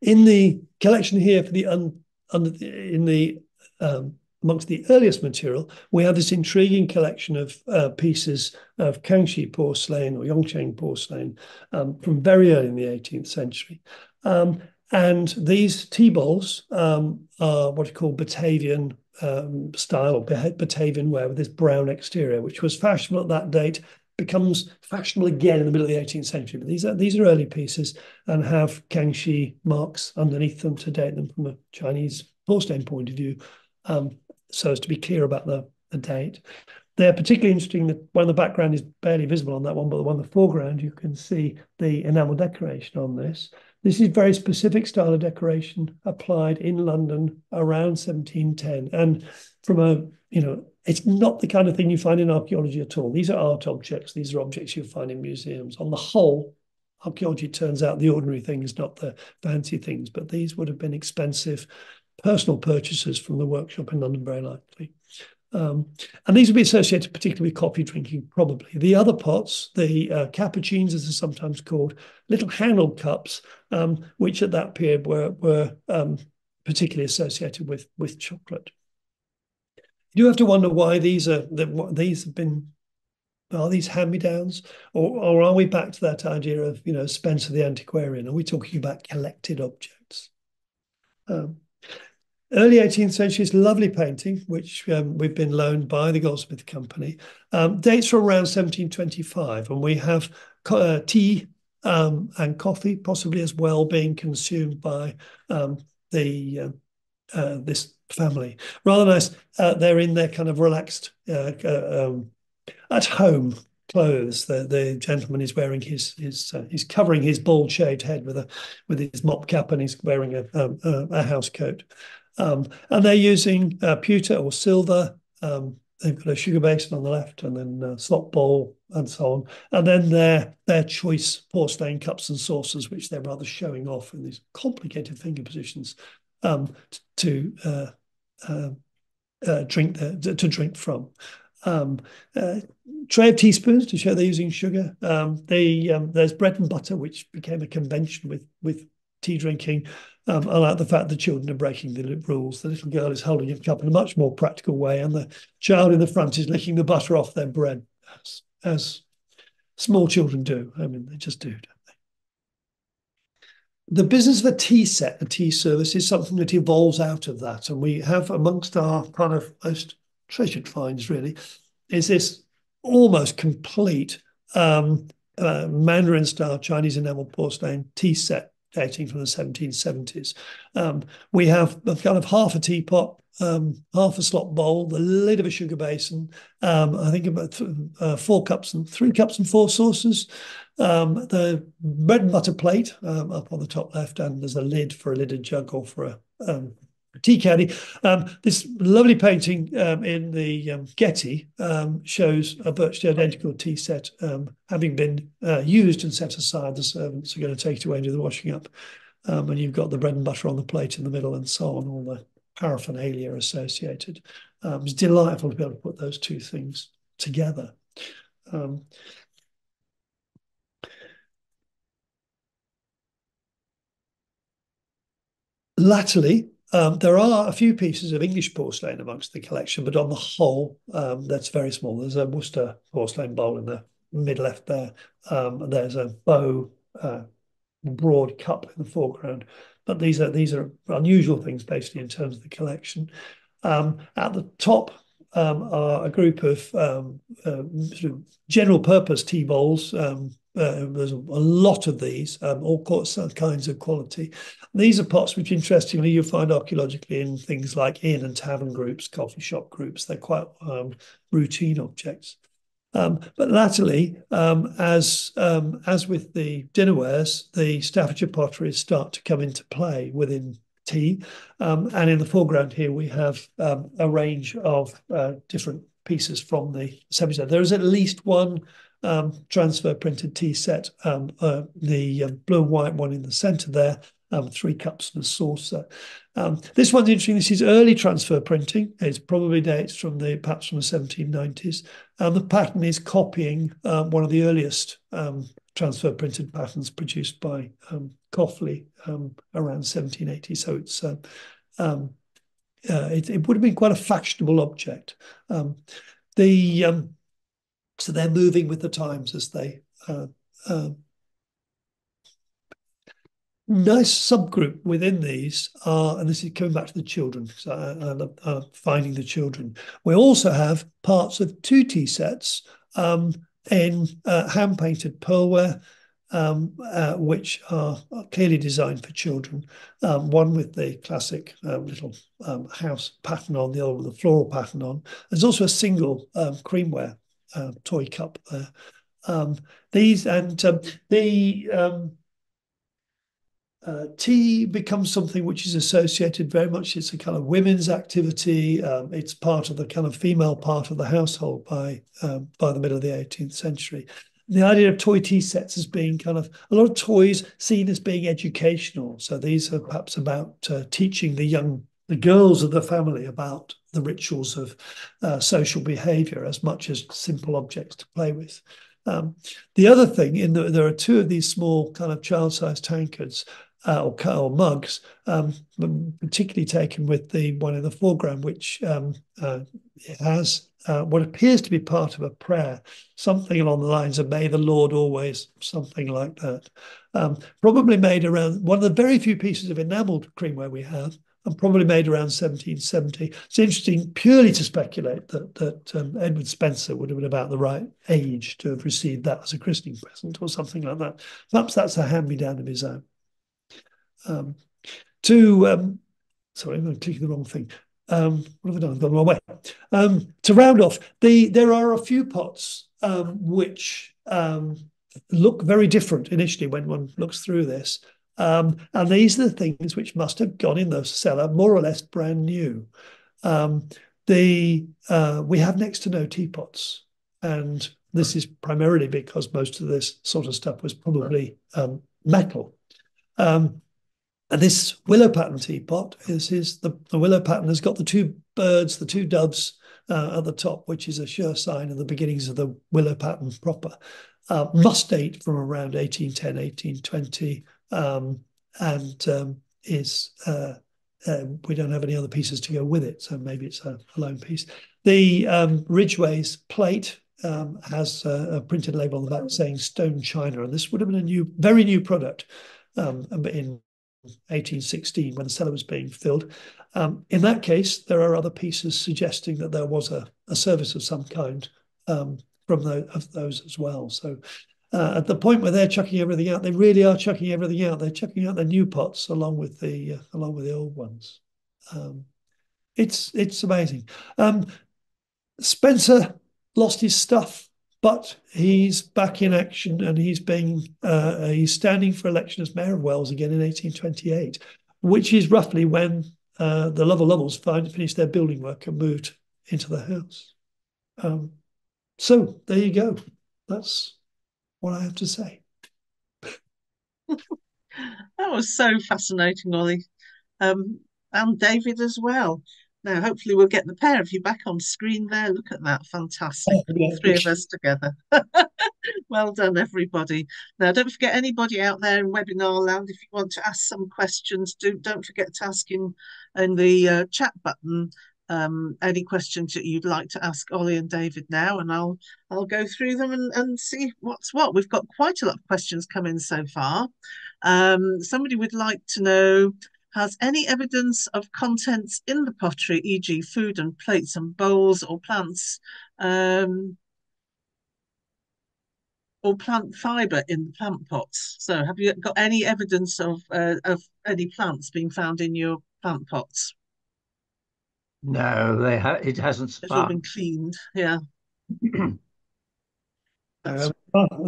in the collection here for the un, un, in the um, amongst the earliest material, we have this intriguing collection of uh, pieces of Kangxi porcelain or Yongcheng porcelain um, from very early in the eighteenth century. Um, and these tea bowls um, are what are called Batavian um, style or Batavian ware with this brown exterior, which was fashionable at that date, becomes fashionable again in the middle of the eighteenth century. But these are, these are early pieces and have Kangxi marks underneath them to date them from a Chinese porcelain point of view. Um, so as to be clear about the, the date. They're particularly interesting that one in the background is barely visible on that one, but the one in the foreground, you can see the enamel decoration on this. This is very specific style of decoration applied in London around seventeen ten. And from a, you know, it's not the kind of thing you find in archaeology at all. These are art objects. These are objects you find in museums. On the whole, archaeology turns out the ordinary thing is not the fancy things, but these would have been expensive personal purchases from the workshop in London, very likely. Um, and these would be associated particularly with coffee drinking, probably. The other pots, the uh, cappuccines, as they're sometimes called, little handled cups, um, which at that period were, were um, particularly associated with, with chocolate. You do have to wonder why these are, that these have been, are these hand-me-downs? Or, or are we back to that idea of, you know, Spencer the antiquarian? Are we talking about collected objects? Um, Early eighteenth century's lovely painting, which um, we've been loaned by the Goldsmith Company, um, dates from around seventeen twenty-five, and we have uh, tea um, and coffee, possibly as well, being consumed by um, the uh, uh, this family. Rather nice. Uh, they're in their kind of relaxed, uh, uh, um, at home clothes. The, the gentleman is wearing his his uh, he's covering his bald shaved head with a with his mop cap, and he's wearing a um, a, a house coat. Um, and they're using uh, pewter or silver. Um, they've got a sugar basin on the left, and then a slop bowl, and so on. And then their their choice porcelain cups and saucers, which they're rather showing off in these complicated finger positions um, to uh, uh, uh, drink their, to drink from. Um, uh, tray of teaspoons to show they're using sugar. Um, they um, there's bread and butter, which became a convention with with tea drinking. Um, I like the fact the children are breaking the rules. The little girl is holding a cup in a much more practical way, and the child in the front is licking the butter off their bread, as, as small children do. I mean, they just do, don't they? The business of a tea set, a tea service, is something that evolves out of that. And we have amongst our kind of most treasured finds, really, is this almost complete um, uh, Mandarin-style Chinese enamel porcelain tea set, dating from the seventeen seventies. Um, we have kind of half a teapot, um, half a slop bowl, the lid of a sugar basin, um, I think about th uh, four cups and three cups and four saucers, um, the bread and butter plate um, up on the top left, and there's a lid for a lidded jug or for a um, tea caddy. Um, this lovely painting um, in the um, Getty um, shows a virtually identical tea set um, having been uh, used and set aside. The servants are going to take it away and do the washing up. Um, and you've got the bread and butter on the plate in the middle and so on, all the paraphernalia associated. Um, it's delightful to be able to put those two things together. Um, latterly, Um, there are a few pieces of English porcelain amongst the collection, but on the whole, um, that's very small. There's a Worcester porcelain bowl in the mid-left there. Um, there's a bow, uh, broad cup in the foreground. But these are these are unusual things, basically, in terms of the collection. Um, at the top um, are a group of um, uh, sort of general-purpose tea bowls. Um, Uh, there's a lot of these, um, all kinds of quality. These are pots which, interestingly, you find archaeologically in things like inn and tavern groups, coffee shop groups. They're quite um, routine objects. Um, but latterly, um, as um, as with the dinnerwares, the Staffordshire potteries start to come into play within tea. Um, and in the foreground here, we have um, a range of uh, different pieces from the seventies. There is at least one Um, transfer printed tea set, um, uh, the uh, blue and white one in the centre there, um, three cups and a saucer. Um, this one's interesting. This is early transfer printing. It probably dates from the perhaps from the seventeen nineties. Um, the pattern is copying um, one of the earliest um, transfer printed patterns produced by um, Coughley um, around seventeen eighty. So it's uh, um, uh, it, it would have been quite a fashionable object. Um, the um, so they're moving with the times as they. Uh, uh, Nice subgroup within these are, and this is coming back to the children, because I, I love uh, finding the children. We also have parts of two tea sets um, in uh, hand-painted pearlware, um, uh, which are, are clearly designed for children. Um, one with the classic uh, little um, house pattern on, the other with the floral pattern on. There's also a single um, creamware uh, toy cup there. Um, these and um, the... Um, Uh, tea becomes something which is associated very much, it's a kind of women's activity, um, it's part of the kind of female part of the household by um, by the middle of the eighteenth century. The idea of toy tea sets as being kind of, a lot of toys seen as being educational, so these are perhaps about uh, teaching the young, the girls of the family about the rituals of uh, social behaviour as much as simple objects to play with. Um, the other thing, in the, there are two of these small kind of child-sized tankards, Uh, or, or mugs, um, particularly taken with the one in the foreground, which um, uh, has uh, what appears to be part of a prayer, something along the lines of "May the Lord always," something like that. Um, probably made around, one of the very few pieces of enamelled creamware we have, and probably made around seventeen seventy. It's interesting purely to speculate that that um, Edward Spencer would have been about the right age to have received that as a christening present or something like that. Perhaps that's a hand-me-down of his own. Um, to um, sorry, I'm clicking the wrong thing. Um, what have I done? I've gone the wrong way. Um, to round off, the there are a few pots um, which um, look very different initially when one looks through this, um, and these are the things which must have gone in the cellar more or less brand new. Um, the uh, we have next to no teapots, and this is primarily because most of this sort of stuff was probably um, metal. Um, And this willow pattern teapot is, is the, the willow pattern has got the two birds, the two doves uh, at the top, which is a sure sign of the beginnings of the willow pattern proper. Uh, must date from around eighteen ten, eighteen twenty, um, and um, is uh, uh, we don't have any other pieces to go with it, so maybe it's a, a lone piece. The um, Ridgeway's plate um, has a, a printed label on the back saying stone china, and this would have been a new, very new product, um, but in eighteen sixteen, when the cellar was being filled. Um, in that case, there are other pieces suggesting that there was a, a service of some kind um, from the, of those as well. So uh, at the point where they're chucking everything out, they really are chucking everything out. They're chucking out their new pots along with the uh, along with the old ones. Um, it's it's amazing. Um, Spencer lost his stuff, but he's back in action, and he's being uh, he's standing for election as mayor of Wells again in eighteen twenty-eight, which is roughly when uh, the Lovell Lovells finished their building work and moved into the house. Um, so there you go. That's what I have to say. That was so fascinating, Ollie, um, and David as well. Now, hopefully we'll get the pair of you back on screen there. Look at that. Fantastic. The three of us together. Well done, everybody. Now, don't forget, anybody out there in webinar land, if you want to ask some questions, do, don't forget to ask in, in the uh, chat button um, any questions that you'd like to ask Ollie and David now, and I'll, I'll go through them and, and see what's what. We've got quite a lot of questions come in so far. Um, somebody would like to know... Has any evidence of contents in the pottery, for example, food and plates and bowls, or plants, um, or plant fibre in the plant pots? So, have you got any evidence of uh, of any plants being found in your plant pots? No, they ha it hasn't sparked. It's been cleaned, yeah. Um,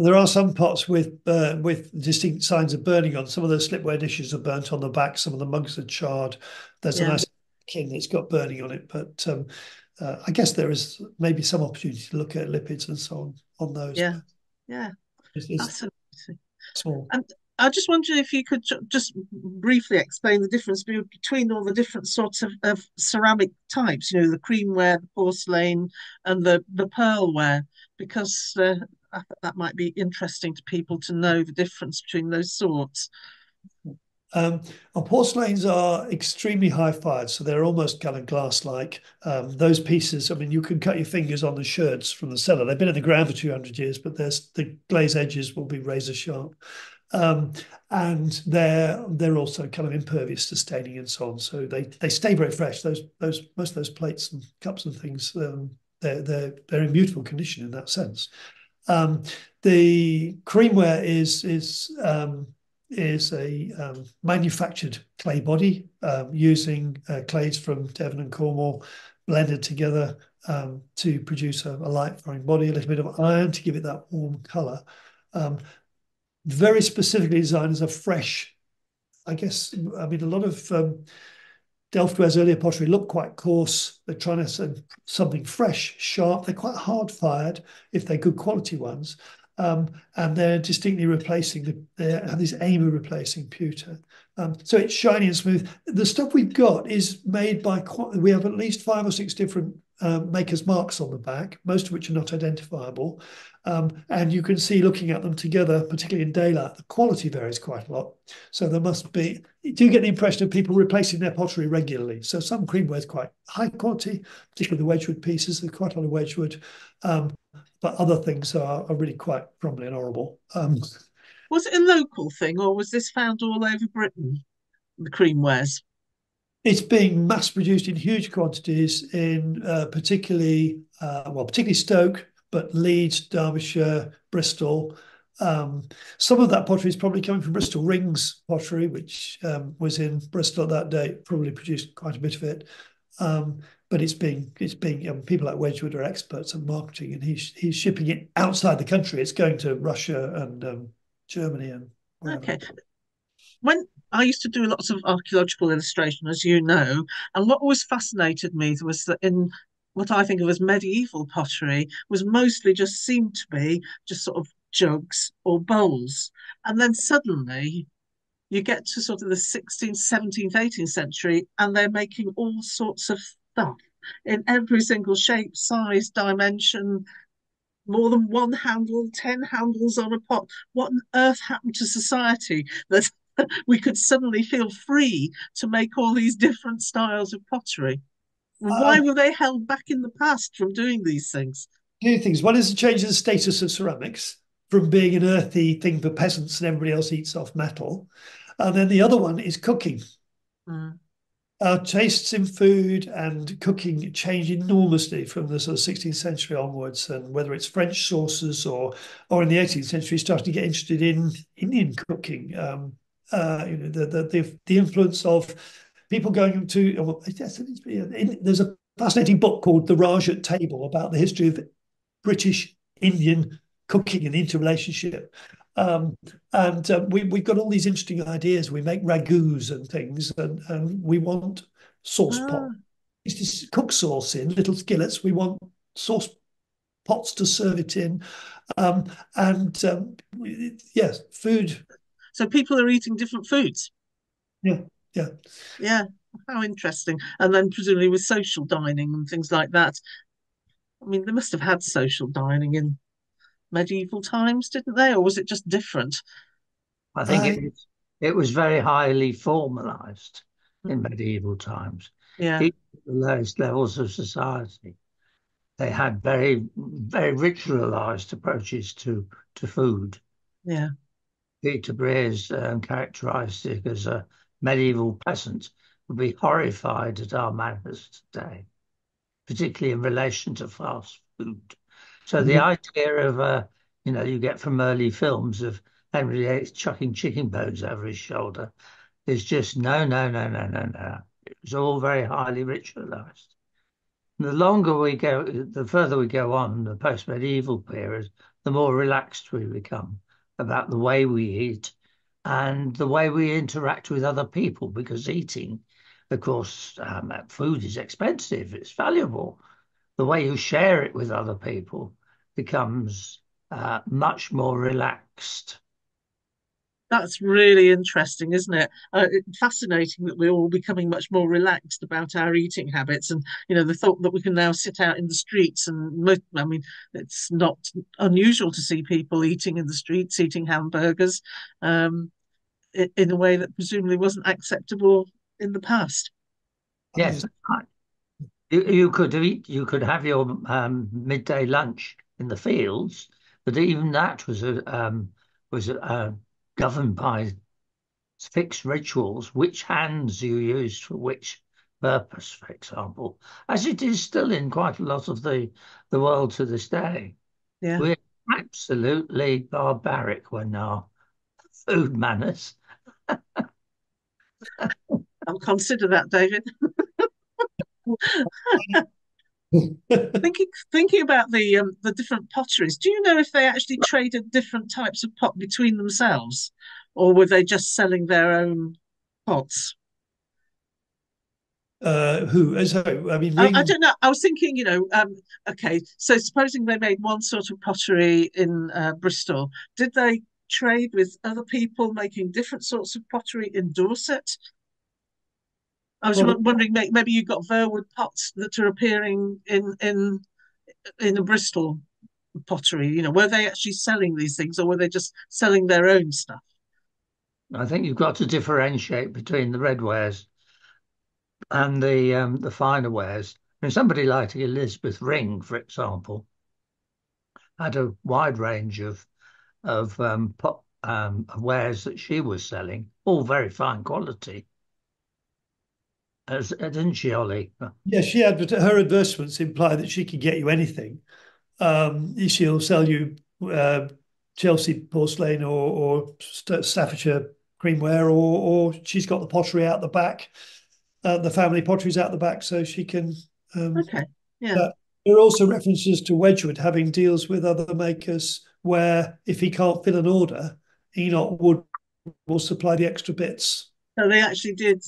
there are some pots with uh, with distinct signs of burning on. Some of the slipware dishes are burnt on the back. Some of the mugs are charred. There's yeah. a nice king that's got burning on it. But um, uh, I guess there is maybe some opportunity to look at lipids and so on on those. Yeah, yeah, it's, it's absolutely. Small. And I just wondered if you could just briefly explain the difference between all the different sorts of, of ceramic types. You know, the creamware, the porcelain, and the the pearlware, because. Uh, I think that might be interesting to people to know the difference between those sorts. Um, our porcelains are extremely high fired, so they're almost kind of glass-like. Um, those pieces, I mean, you can cut your fingers on the sherds from the cellar. They've been in the ground for two hundred years, but the glaze edges will be razor sharp. Um, and they're they're also kind of impervious to staining and so on. So they they stay very fresh. Those those most of those plates and cups and things, um, they're they're they're in beautiful condition in that sense. Um, the creamware is is um, is a um, manufactured clay body um, using uh, clays from Devon and Cornwall blended together um, to produce a, a light firing body, a little bit of iron to give it that warm colour. Um, very specifically designed as a fresh, I guess, I mean, a lot of um, Delft Ware's earlier pottery looked quite coarse. They're trying to send something fresh, sharp. They're quite hard fired if they're good quality ones. Um, and they're distinctly replacing, the, they have this aim of replacing pewter. Um, so it's shiny and smooth. The stuff we've got is made by, we have at least five or six different uh, makers' marks on the back, most of which are not identifiable. Um, and you can see, looking at them together, particularly in daylight, the quality varies quite a lot. So there must be, you do get the impression of people replacing their pottery regularly. So some creamware is quite high quality, particularly the Wedgwood pieces. There's quite a lot of Wedgwood. Um, But other things are, are really quite crumbly and horrible. Um, was it a local thing, or was this found all over Britain, the creamwares? It's being mass-produced in huge quantities in uh, particularly, uh, well, particularly Stoke, but Leeds, Derbyshire, Bristol. Um, some of that pottery is probably coming from Bristol. Rings pottery, which um, was in Bristol at that date, probably produced quite a bit of it. Um, but it's being, it's being, um, people like Wedgwood are experts in marketing, and he's, he's shipping it outside the country. It's going to Russia and um, Germany and wherever. Okay. When I used to do lots of archaeological illustration, as you know, and what always fascinated me was that in what I think of as medieval pottery was mostly just seemed to be just sort of jugs or bowls. And then suddenly you get to sort of the sixteenth, seventeenth, eighteenth century, and they're making all sorts of stuff in every single shape, size, dimension, more than one handle, ten handles on a pot. What on earth happened to society that we could suddenly feel free to make all these different styles of pottery? Why uh, were they held back in the past from doing these things? Two things. One is the change in the status of ceramics from being an earthy thing for peasants and everybody else eats off metal. And then the other one is cooking. Mm. Our tastes in food and cooking change enormously from the sort of sixteenth century onwards, and whether it's French sauces or or in the eighteenth century starting to get interested in Indian cooking. Um, uh, you know, the, the the the influence of people going to. Well, yes, in, there's a fascinating book called The Raj at Table about the history of British Indian cooking and interrelationship. Um, and uh, we, we've got all these interesting ideas. We make ragouts and things, and, and we want sauce ah. pots. We used to cook sauce in little skillets. We want sauce pots to serve it in. Um, and um, yes, food. So people are eating different foods. Yeah, yeah. Yeah, how interesting. And then presumably with social dining and things like that. I mean, they must have had social dining in medieval times, didn't they, or was it just different? I think uh, it, it was very highly formalized in medieval times. Yeah, even at the lowest levels of society, they had very, very ritualized approaches to to food. Yeah, Peter Brere's um, characteristic as a medieval peasant would be horrified at our manners today, particularly in relation to fast food. So the idea of, uh, you know, you get from early films of Henry the eighth chucking chicken bones over his shoulder is just no, no, no, no, no, no. It was all very highly ritualised. The longer we go, the further we go on the post-medieval period, the more relaxed we become about the way we eat and the way we interact with other people, because eating, of course, um, food is expensive, it's valuable. The way you share it with other people becomes uh, much more relaxed. That's really interesting, isn't it? Uh, fascinating that we're all becoming much more relaxed about our eating habits, and you know, the thought that we can now sit out in the streets, and I mean, it's not unusual to see people eating in the streets, eating hamburgers, um, in, in a way that presumably wasn't acceptable in the past. Yes, you, you could eat, you could have your um, midday lunch in the fields, but even that was a um, was a uh, governed by fixed rituals, which hands you used for which purpose, for example, as it is still in quite a lot of the, the world to this day. Yeah. We're absolutely barbaric when our food manners. I'll consider that, David. thinking thinking about the um, the different potteries, do you know if they actually traded different types of pot between themselves, or were they just selling their own pots? Uh, who? So I mean, I, I don't know. I was thinking, you know, um, okay. So supposing they made one sort of pottery in uh, Bristol, did they trade with other people making different sorts of pottery in Dorset? I was well, wondering, maybe you got Verwood pots that are appearing in in in the Bristol pottery. You know, were they actually selling these things, or were they just selling their own stuff? I think you've got to differentiate between the red wares and the um, the finer wares. I mean, somebody like Elizabeth Ring, for example, had a wide range of of um, pot, um, wares that she was selling, all very fine quality. As, didn't she, Ollie? Yeah, she had, her advertisements imply that she can get you anything. Um, she'll sell you uh, Chelsea porcelain or, or Staffordshire creamware, or, or she's got the pottery out the back, uh, the family pottery's out the back, so she can. Um, okay. Yeah. Uh, there are also references to Wedgwood having deals with other makers where if he can't fill an order, Enoch Wood will supply the extra bits. So they actually did.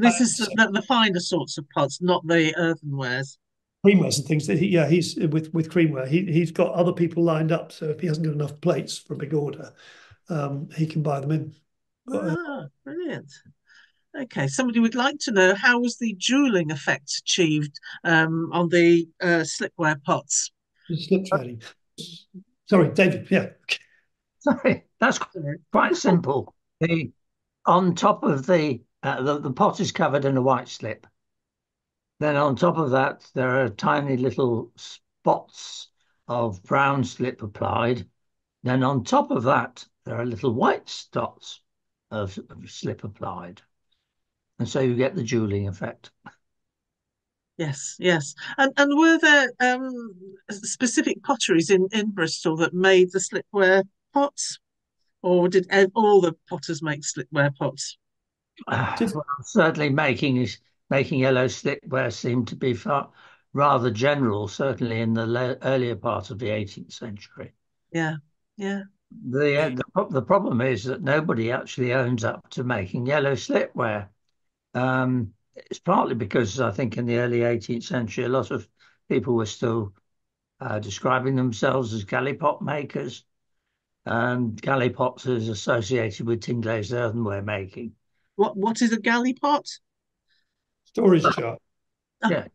This is the, the finer sorts of pots, not the earthenwares. Creamwares and things. That he, yeah, he's with with creamware. He he's got other people lined up. So if he hasn't got enough plates for a big order, um, he can buy them in. Ah, brilliant. Okay, somebody would like to know, how was the jeweling effect achieved um, on the uh, slipware pots? Slip trading. Sorry, David. Yeah. Sorry, that's quite simple. The on top of the Uh, the, the pot is covered in a white slip. Then on top of that, there are tiny little spots of brown slip applied. Then on top of that, there are little white spots of, of slip applied. And so you get the jeweling effect. Yes, yes. And and were there um, specific potteries in, in Bristol that made the slipware pots? Or did all the potters make slipware pots? Uh, well, certainly making is making yellow slipware seemed to be far, rather general, certainly in the earlier part of the eighteenth century. Yeah, yeah. The, uh, the the problem is that nobody actually owns up to making yellow slipware. Um, it's partly because I think in the early eighteenth century, a lot of people were still uh, describing themselves as gallipot makers, and gallipots is associated with tin glazed earthenware making. What what is a gallipot? Storage chart. Yeah.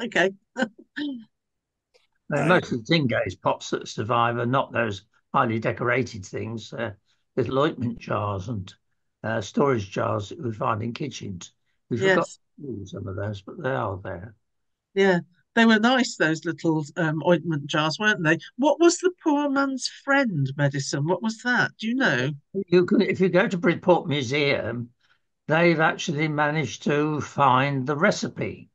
Okay. uh, most of the tin glazed pots that survive are not those highly decorated things. Uh, little ointment jars and uh, storage jars that we find in kitchens. We forgot yes. some of those, but they are there. Yeah, they were nice. Those little um, ointment jars, weren't they? What was the poor man's friend medicine? What was that? Do you know? You can, if you go to Bridport Museum, they've actually managed to find the recipe.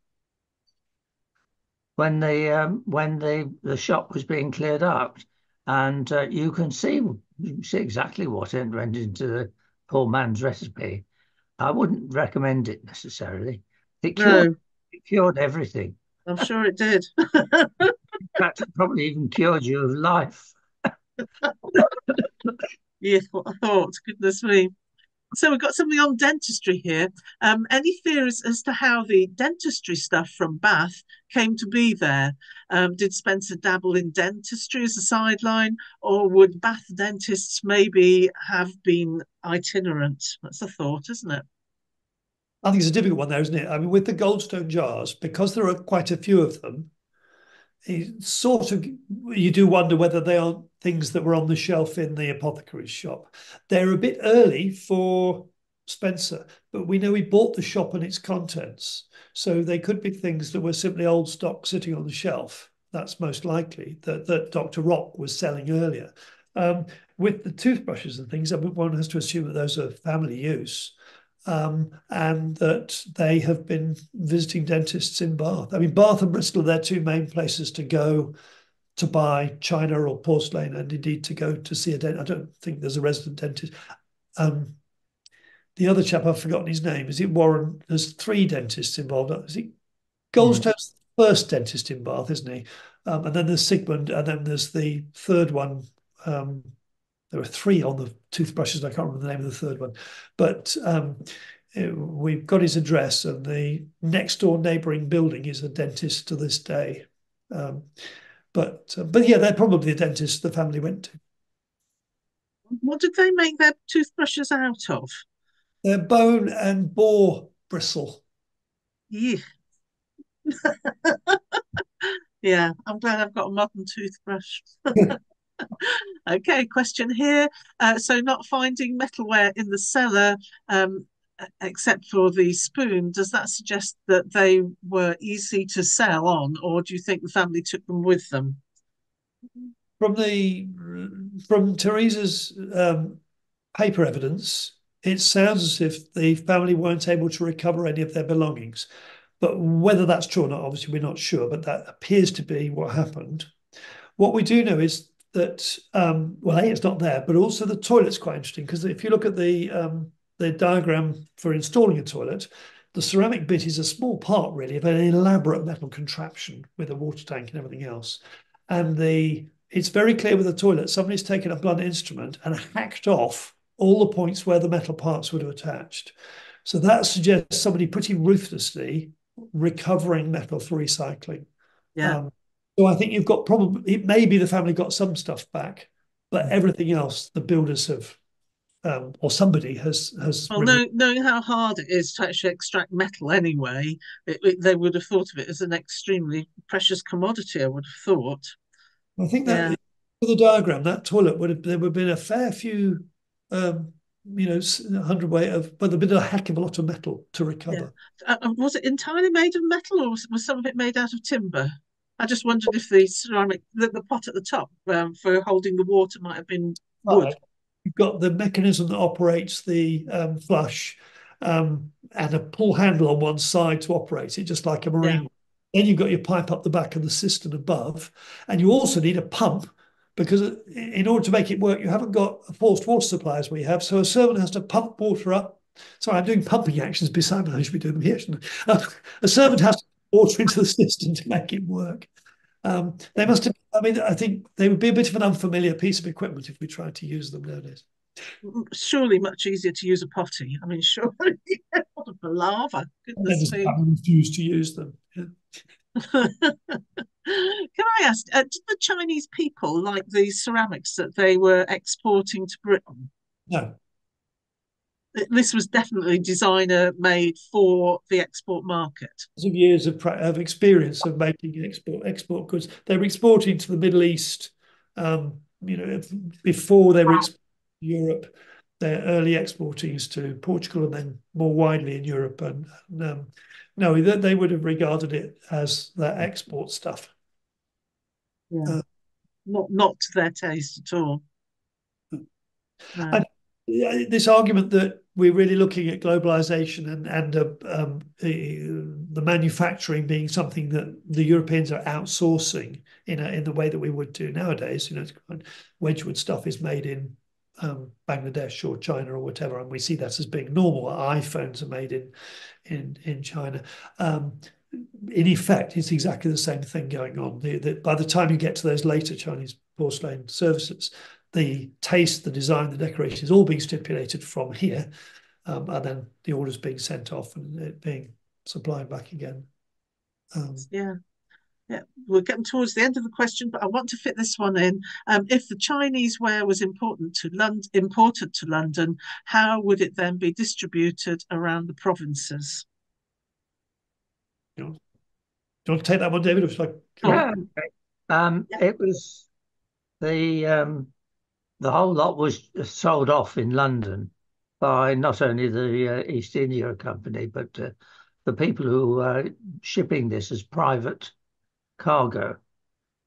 When the um, when the the shop was being cleared up, and uh, you can see you can see exactly what went into the poor man's recipe. I wouldn't recommend it necessarily. It cured, no. It cured everything. I'm sure it did. In fact, it probably even cured you of life. Yes, what a thought. Goodness me. So we've got something on dentistry here. Um, any theories as to how the dentistry stuff from Bath came to be there? Um, did Spencer dabble in dentistry as a sideline, or would Bath dentists maybe have been itinerant? That's a thought, isn't it? I think it's a difficult one there, isn't it? I mean, with the Goldstone jars, because there are quite a few of them, it sort of, you do wonder whether they are things that were on the shelf in the apothecary's shop. They're a bit early for Spencer, but we know he bought the shop and its contents. So they could be things that were simply old stock sitting on the shelf. That's most likely, that, that Doctor Rock was selling earlier. Um, with the toothbrushes and things, one has to assume that those are family use. Um, and that they have been visiting dentists in Bath. I mean, Bath and Bristol are their two main places to go to buy china or porcelain, and indeed to go to see a dentist. I don't think there's a resident dentist. Um, the other chap, I've forgotten his name, is it Warren? There's three dentists involved. Is it Goldstone's mm. first dentist in Bath, isn't he? Um, and then there's Sigmund, and then there's the third one. Um, There were three on the toothbrushes. I can't remember the name of the third one. But um, it, we've got his address, and the next door neighbouring building is a dentist to this day. Um, but, uh, but yeah, they're probably the dentist the family went to. What did they make their toothbrushes out of? Their bone and boar bristle. Yeah. Yeah, I'm glad I've got a modern toothbrush. Okay, question here. Uh, so not finding metalware in the cellar, um, except for the spoon, does that suggest that they were easy to sell on, or do you think the family took them with them? From the from Teresa's um, paper evidence, it sounds as if the family weren't able to recover any of their belongings. But whether that's true or not, obviously we're not sure, but that appears to be what happened. What we do know is that, um, well, A, it's not there, but also the toilet's quite interesting, because if you look at the um, the diagram for installing a toilet, the ceramic bit is a small part, really, of an elaborate metal contraption with a water tank and everything else. And the it's very clear with the toilet, somebody's taken a blunt instrument and hacked off all the points where the metal parts would have attached. So that suggests somebody pretty ruthlessly recovering metal for recycling. Yeah. Um, So I think you've got probably, it may be the family got some stuff back, but everything else the builders have, um, or somebody has... has well, know, knowing how hard it is to actually extract metal anyway, it, it, they would have thought of it as an extremely precious commodity, I would have thought. I think that, yeah. For the diagram, that toilet, would have, there would have been a fair few, um, you know, hundredweight of, but there would have been a heck of a lot of metal to recover. Yeah. Uh, was it entirely made of metal, or was, was some of it made out of timber? I just wondered if the ceramic, the, the pot at the top um, for holding the water might have been wood. Right. You've got the mechanism that operates the um, flush um, and a pull handle on one side to operate it, just like a marine. Yeah. Then you've got your pipe up the back of the cistern above. And you also need a pump, because in order to make it work, you haven't got a forced water supply as we have. So a servant has to pump water up. Sorry, I'm doing pumping actions beside me. I should be doing them here. Uh, a servant has to water into the system to make it work. Um, they must have, I mean, I think they would be a bit of an unfamiliar piece of equipment if we tried to use them nowadays. Surely much easier to use a potty. I mean, surely. What a palaver. Goodness me. I refuse to use them. Yeah. Can I ask, uh, did the Chinese people like the ceramics that they were exporting to Britain? No. This was definitely designer made for the export market. Of years of, of experience of making export export goods, they were exporting to the Middle East. Um, you know, before they were exporting to Europe, their early exportings to Portugal and then more widely in Europe. And, and um, no, they, they would have regarded it as their export stuff. Yeah, uh, not not to their taste at all. No. And this argument that we're really looking at globalization and and uh, um, the manufacturing being something that the Europeans are outsourcing in a, in the way that we would do nowadays. You know, Wedgwood stuff is made in um, Bangladesh or China or whatever, and we see that as being normal. iPhones are made in in in China. Um, in effect, it's exactly the same thing going on. The, the, by the time you get to those later Chinese porcelain services, the taste, the design, the decoration is all being stipulated from here. um, and then the orders being sent off and it being supplied back again. Um, yeah. Yeah, we're getting towards the end of the question, but I want to fit this one in. Um, if the Chinese ware was important to London, imported to London, how would it then be distributed around the provinces? Do you want to take that one, David? Or should I... oh, okay. um, yeah. It was the um, the whole lot was sold off in London by not only the uh, East India Company, but uh, the people who were shipping this as private cargo,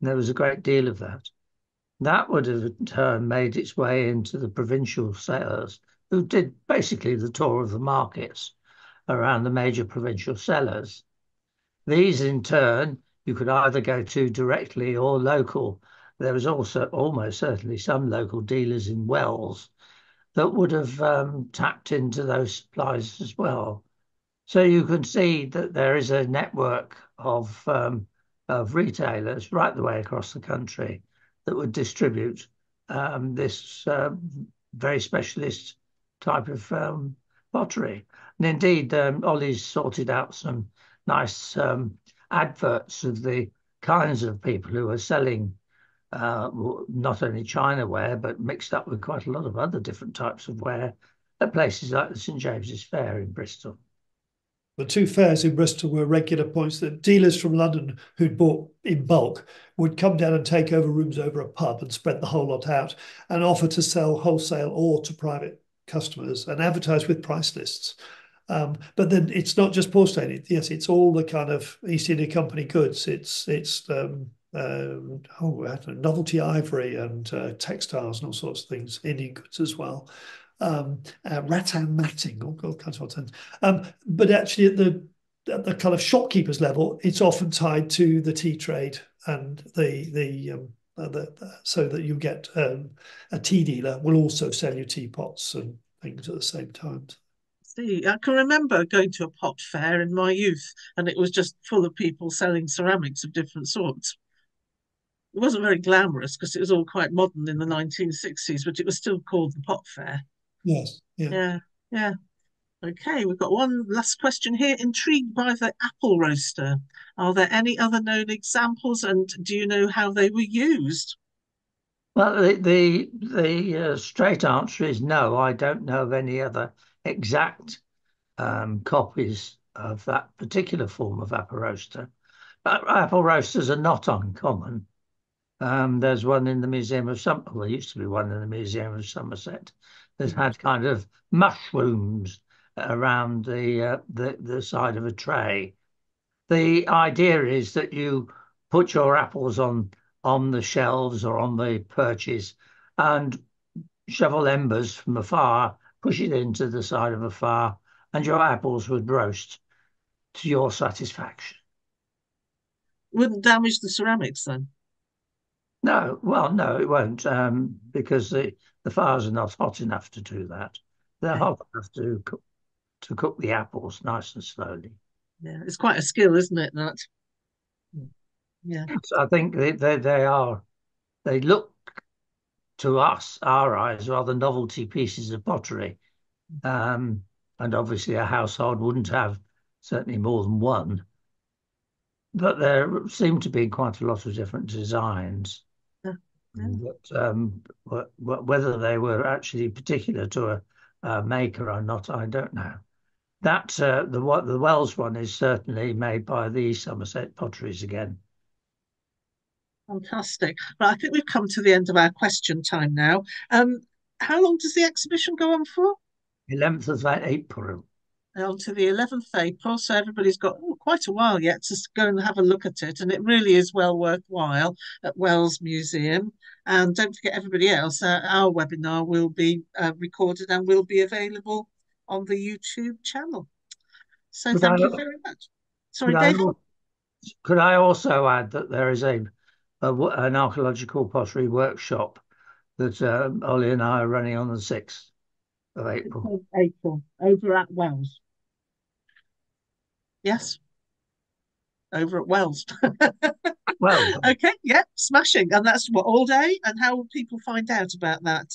and there was a great deal of that. That would have in turn made its way into the provincial sellers, who did basically the tour of the markets around the major provincial sellers. These in turn you could either go to directly or local. There was also almost certainly some local dealers in Wells that would have um, tapped into those supplies as well. So you can see that there is a network of um, of retailers right the way across the country that would distribute um, this uh, very specialist type of um, pottery. And indeed, um, Ollie's sorted out some nice um, adverts of the kinds of people who are selling uh, not only China ware, but mixed up with quite a lot of other different types of ware at places like the Saint James's Fair in Bristol. The two fairs in Bristol were regular points that dealers from London who'd bought in bulk would come down and take over rooms over a pub and spread the whole lot out and offer to sell wholesale or to private customers and advertise with price lists. Um, but then it's not just porcelain. Yes, it's all the kind of East India Company goods. It's it's um, uh, oh, I don't know, novelty ivory and uh, textiles and all sorts of things, Indian goods as well. Um, uh, rattan matting, all, all kinds of odd things. Um, but actually, at the at the kind of shopkeepers level, it's often tied to the tea trade and the the, um, uh, the, the so that you get um, a tea dealer will also sell you teapots and things at the same time. See, I can remember going to a pot fair in my youth, and it was just full of people selling ceramics of different sorts. It wasn't very glamorous because it was all quite modern in the nineteen sixties, but it was still called the pot fair. Yes. Yeah. yeah. Yeah. Okay, we've got one last question here. Intrigued by the apple roaster. Are there any other known examples, and do you know how they were used? Well, the the, the uh, straight answer is no. I don't know of any other exact um, copies of that particular form of apple roaster. But apple roasters are not uncommon. Um, there's one in the Museum of Somerset. Well, there used to be one in the Museum of Somerset that had kind of mushrooms around the, uh, the the side of a tray. The idea is that you put your apples on on the shelves or on the perches and shovel embers from afar, push it into the side of a fire, and your apples would roast to your satisfaction. Wouldn't damage the ceramics then? No, well, no, it won't, um, because the, the fires are not hot enough to do that. They're yeah. hot enough to cook, to cook the apples nice and slowly. Yeah, it's quite a skill, isn't it, that? Yeah. So I think they, they, they are, they look to us, our eyes, rather novelty pieces of pottery. Um, and obviously a household wouldn't have certainly more than one. But there seem to be quite a lot of different designs. Yeah. But, um, whether they were actually particular to a, a maker or not, I don't know. That uh, the what the Wells one is certainly made by the Somerset Potteries again. Fantastic. Well, I think we've come to the end of our question time now. Um, how long does the exhibition go on for? eleventh of April. On to the eleventh of April, so everybody's got oh, quite a while yet to go and have a look at it, and it really is well worthwhile at Wells Museum. And don't forget everybody else, uh, our webinar will be uh, recorded and will be available on the YouTube channel. So could thank I, you very much. Sorry, could David? I, could I also add that there is a, a an archaeological pottery workshop that um, Ollie and I are running on the sixth of April. April, over at Wells. Yes, over at Wells. Well, okay, yeah, smashing. And that's what, all day? And how will people find out about that?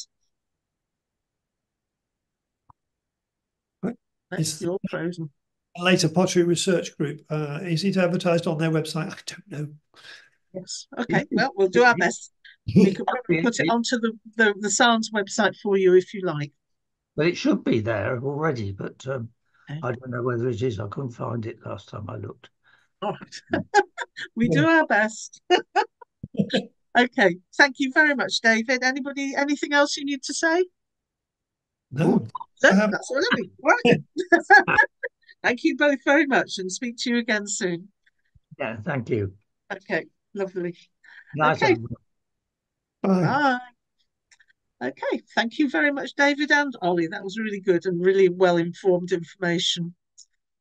Next to Old Trousen. A later pottery research group. Uh, is it advertised on their website? I don't know. Yes. Okay. Well, we'll do our best. We could probably put it onto the, the, the SANHS website for you if you like. Well, it should be there already, but um, okay. I don't know whether it is. I couldn't find it last time I looked. All right. we yeah. do our best. Okay. Thank you very much, David. Anybody, anything else you need to say? No. no um, that's all right. Right. Thank you both very much, and speak to you again soon. Yeah, thank you. Okay, lovely. Nice. Okay. Bye. Bye. Okay, thank you very much, David and Ollie. That was really good and really well-informed information.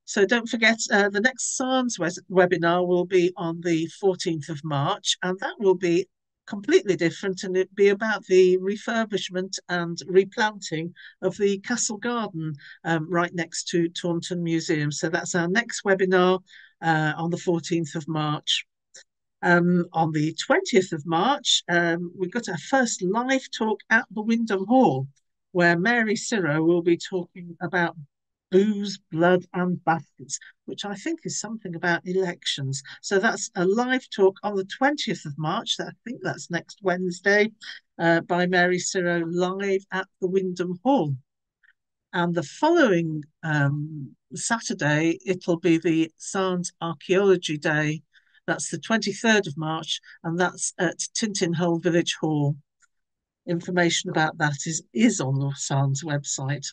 So don't forget, uh, the next SANHS webinar will be on the fourteenth of March, and that will be completely different, and it'd be about the refurbishment and replanting of the Castle Garden um, right next to Taunton Museum. So that's our next webinar uh, on the fourteenth of March. Um, on the twentieth of March, um, we've got our first live talk at the Wyndham Hall, where Mary Sirrow will be talking about booze, blood and baskets, which I think is something about elections. So that's a live talk on the twentieth of March. That, I think that's next Wednesday, uh, by Mary Sirrow, live at the Wyndham Hall. And the following um, Saturday, it'll be the SANHS Archaeology Day. That's the twenty-third of March, and that's at Tintin Hole Village Hall. Information about that is, is on the SANHS website.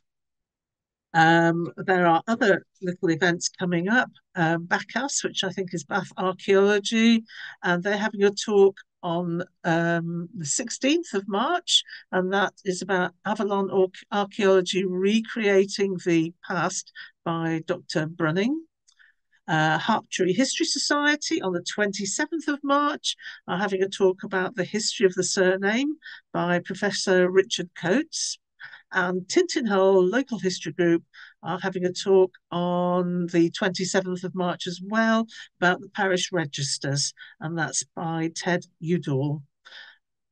Um, there are other little events coming up, um, BACAS, which I think is Bath Archaeology, and they're having a talk on um, the sixteenth of March, and that is about Avalon Archaeology Recreating the Past by Doctor Brunning. Uh, Harptree History Society on the twenty-seventh of March are having a talk about the history of the surname by Professor Richard Coates. And Tintin Hole Local History Group are having a talk on the twenty-seventh of March as well about the parish registers, and that's by Ted Udall.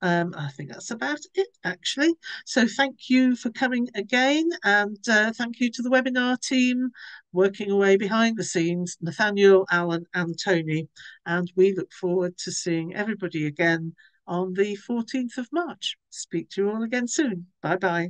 Um, I think that's about it, actually. So thank you for coming again, and uh, thank you to the webinar team working away behind the scenes, Nathaniel, Alan and Tony. And we look forward to seeing everybody again on the fourteenth of March. Speak to you all again soon. Bye-bye.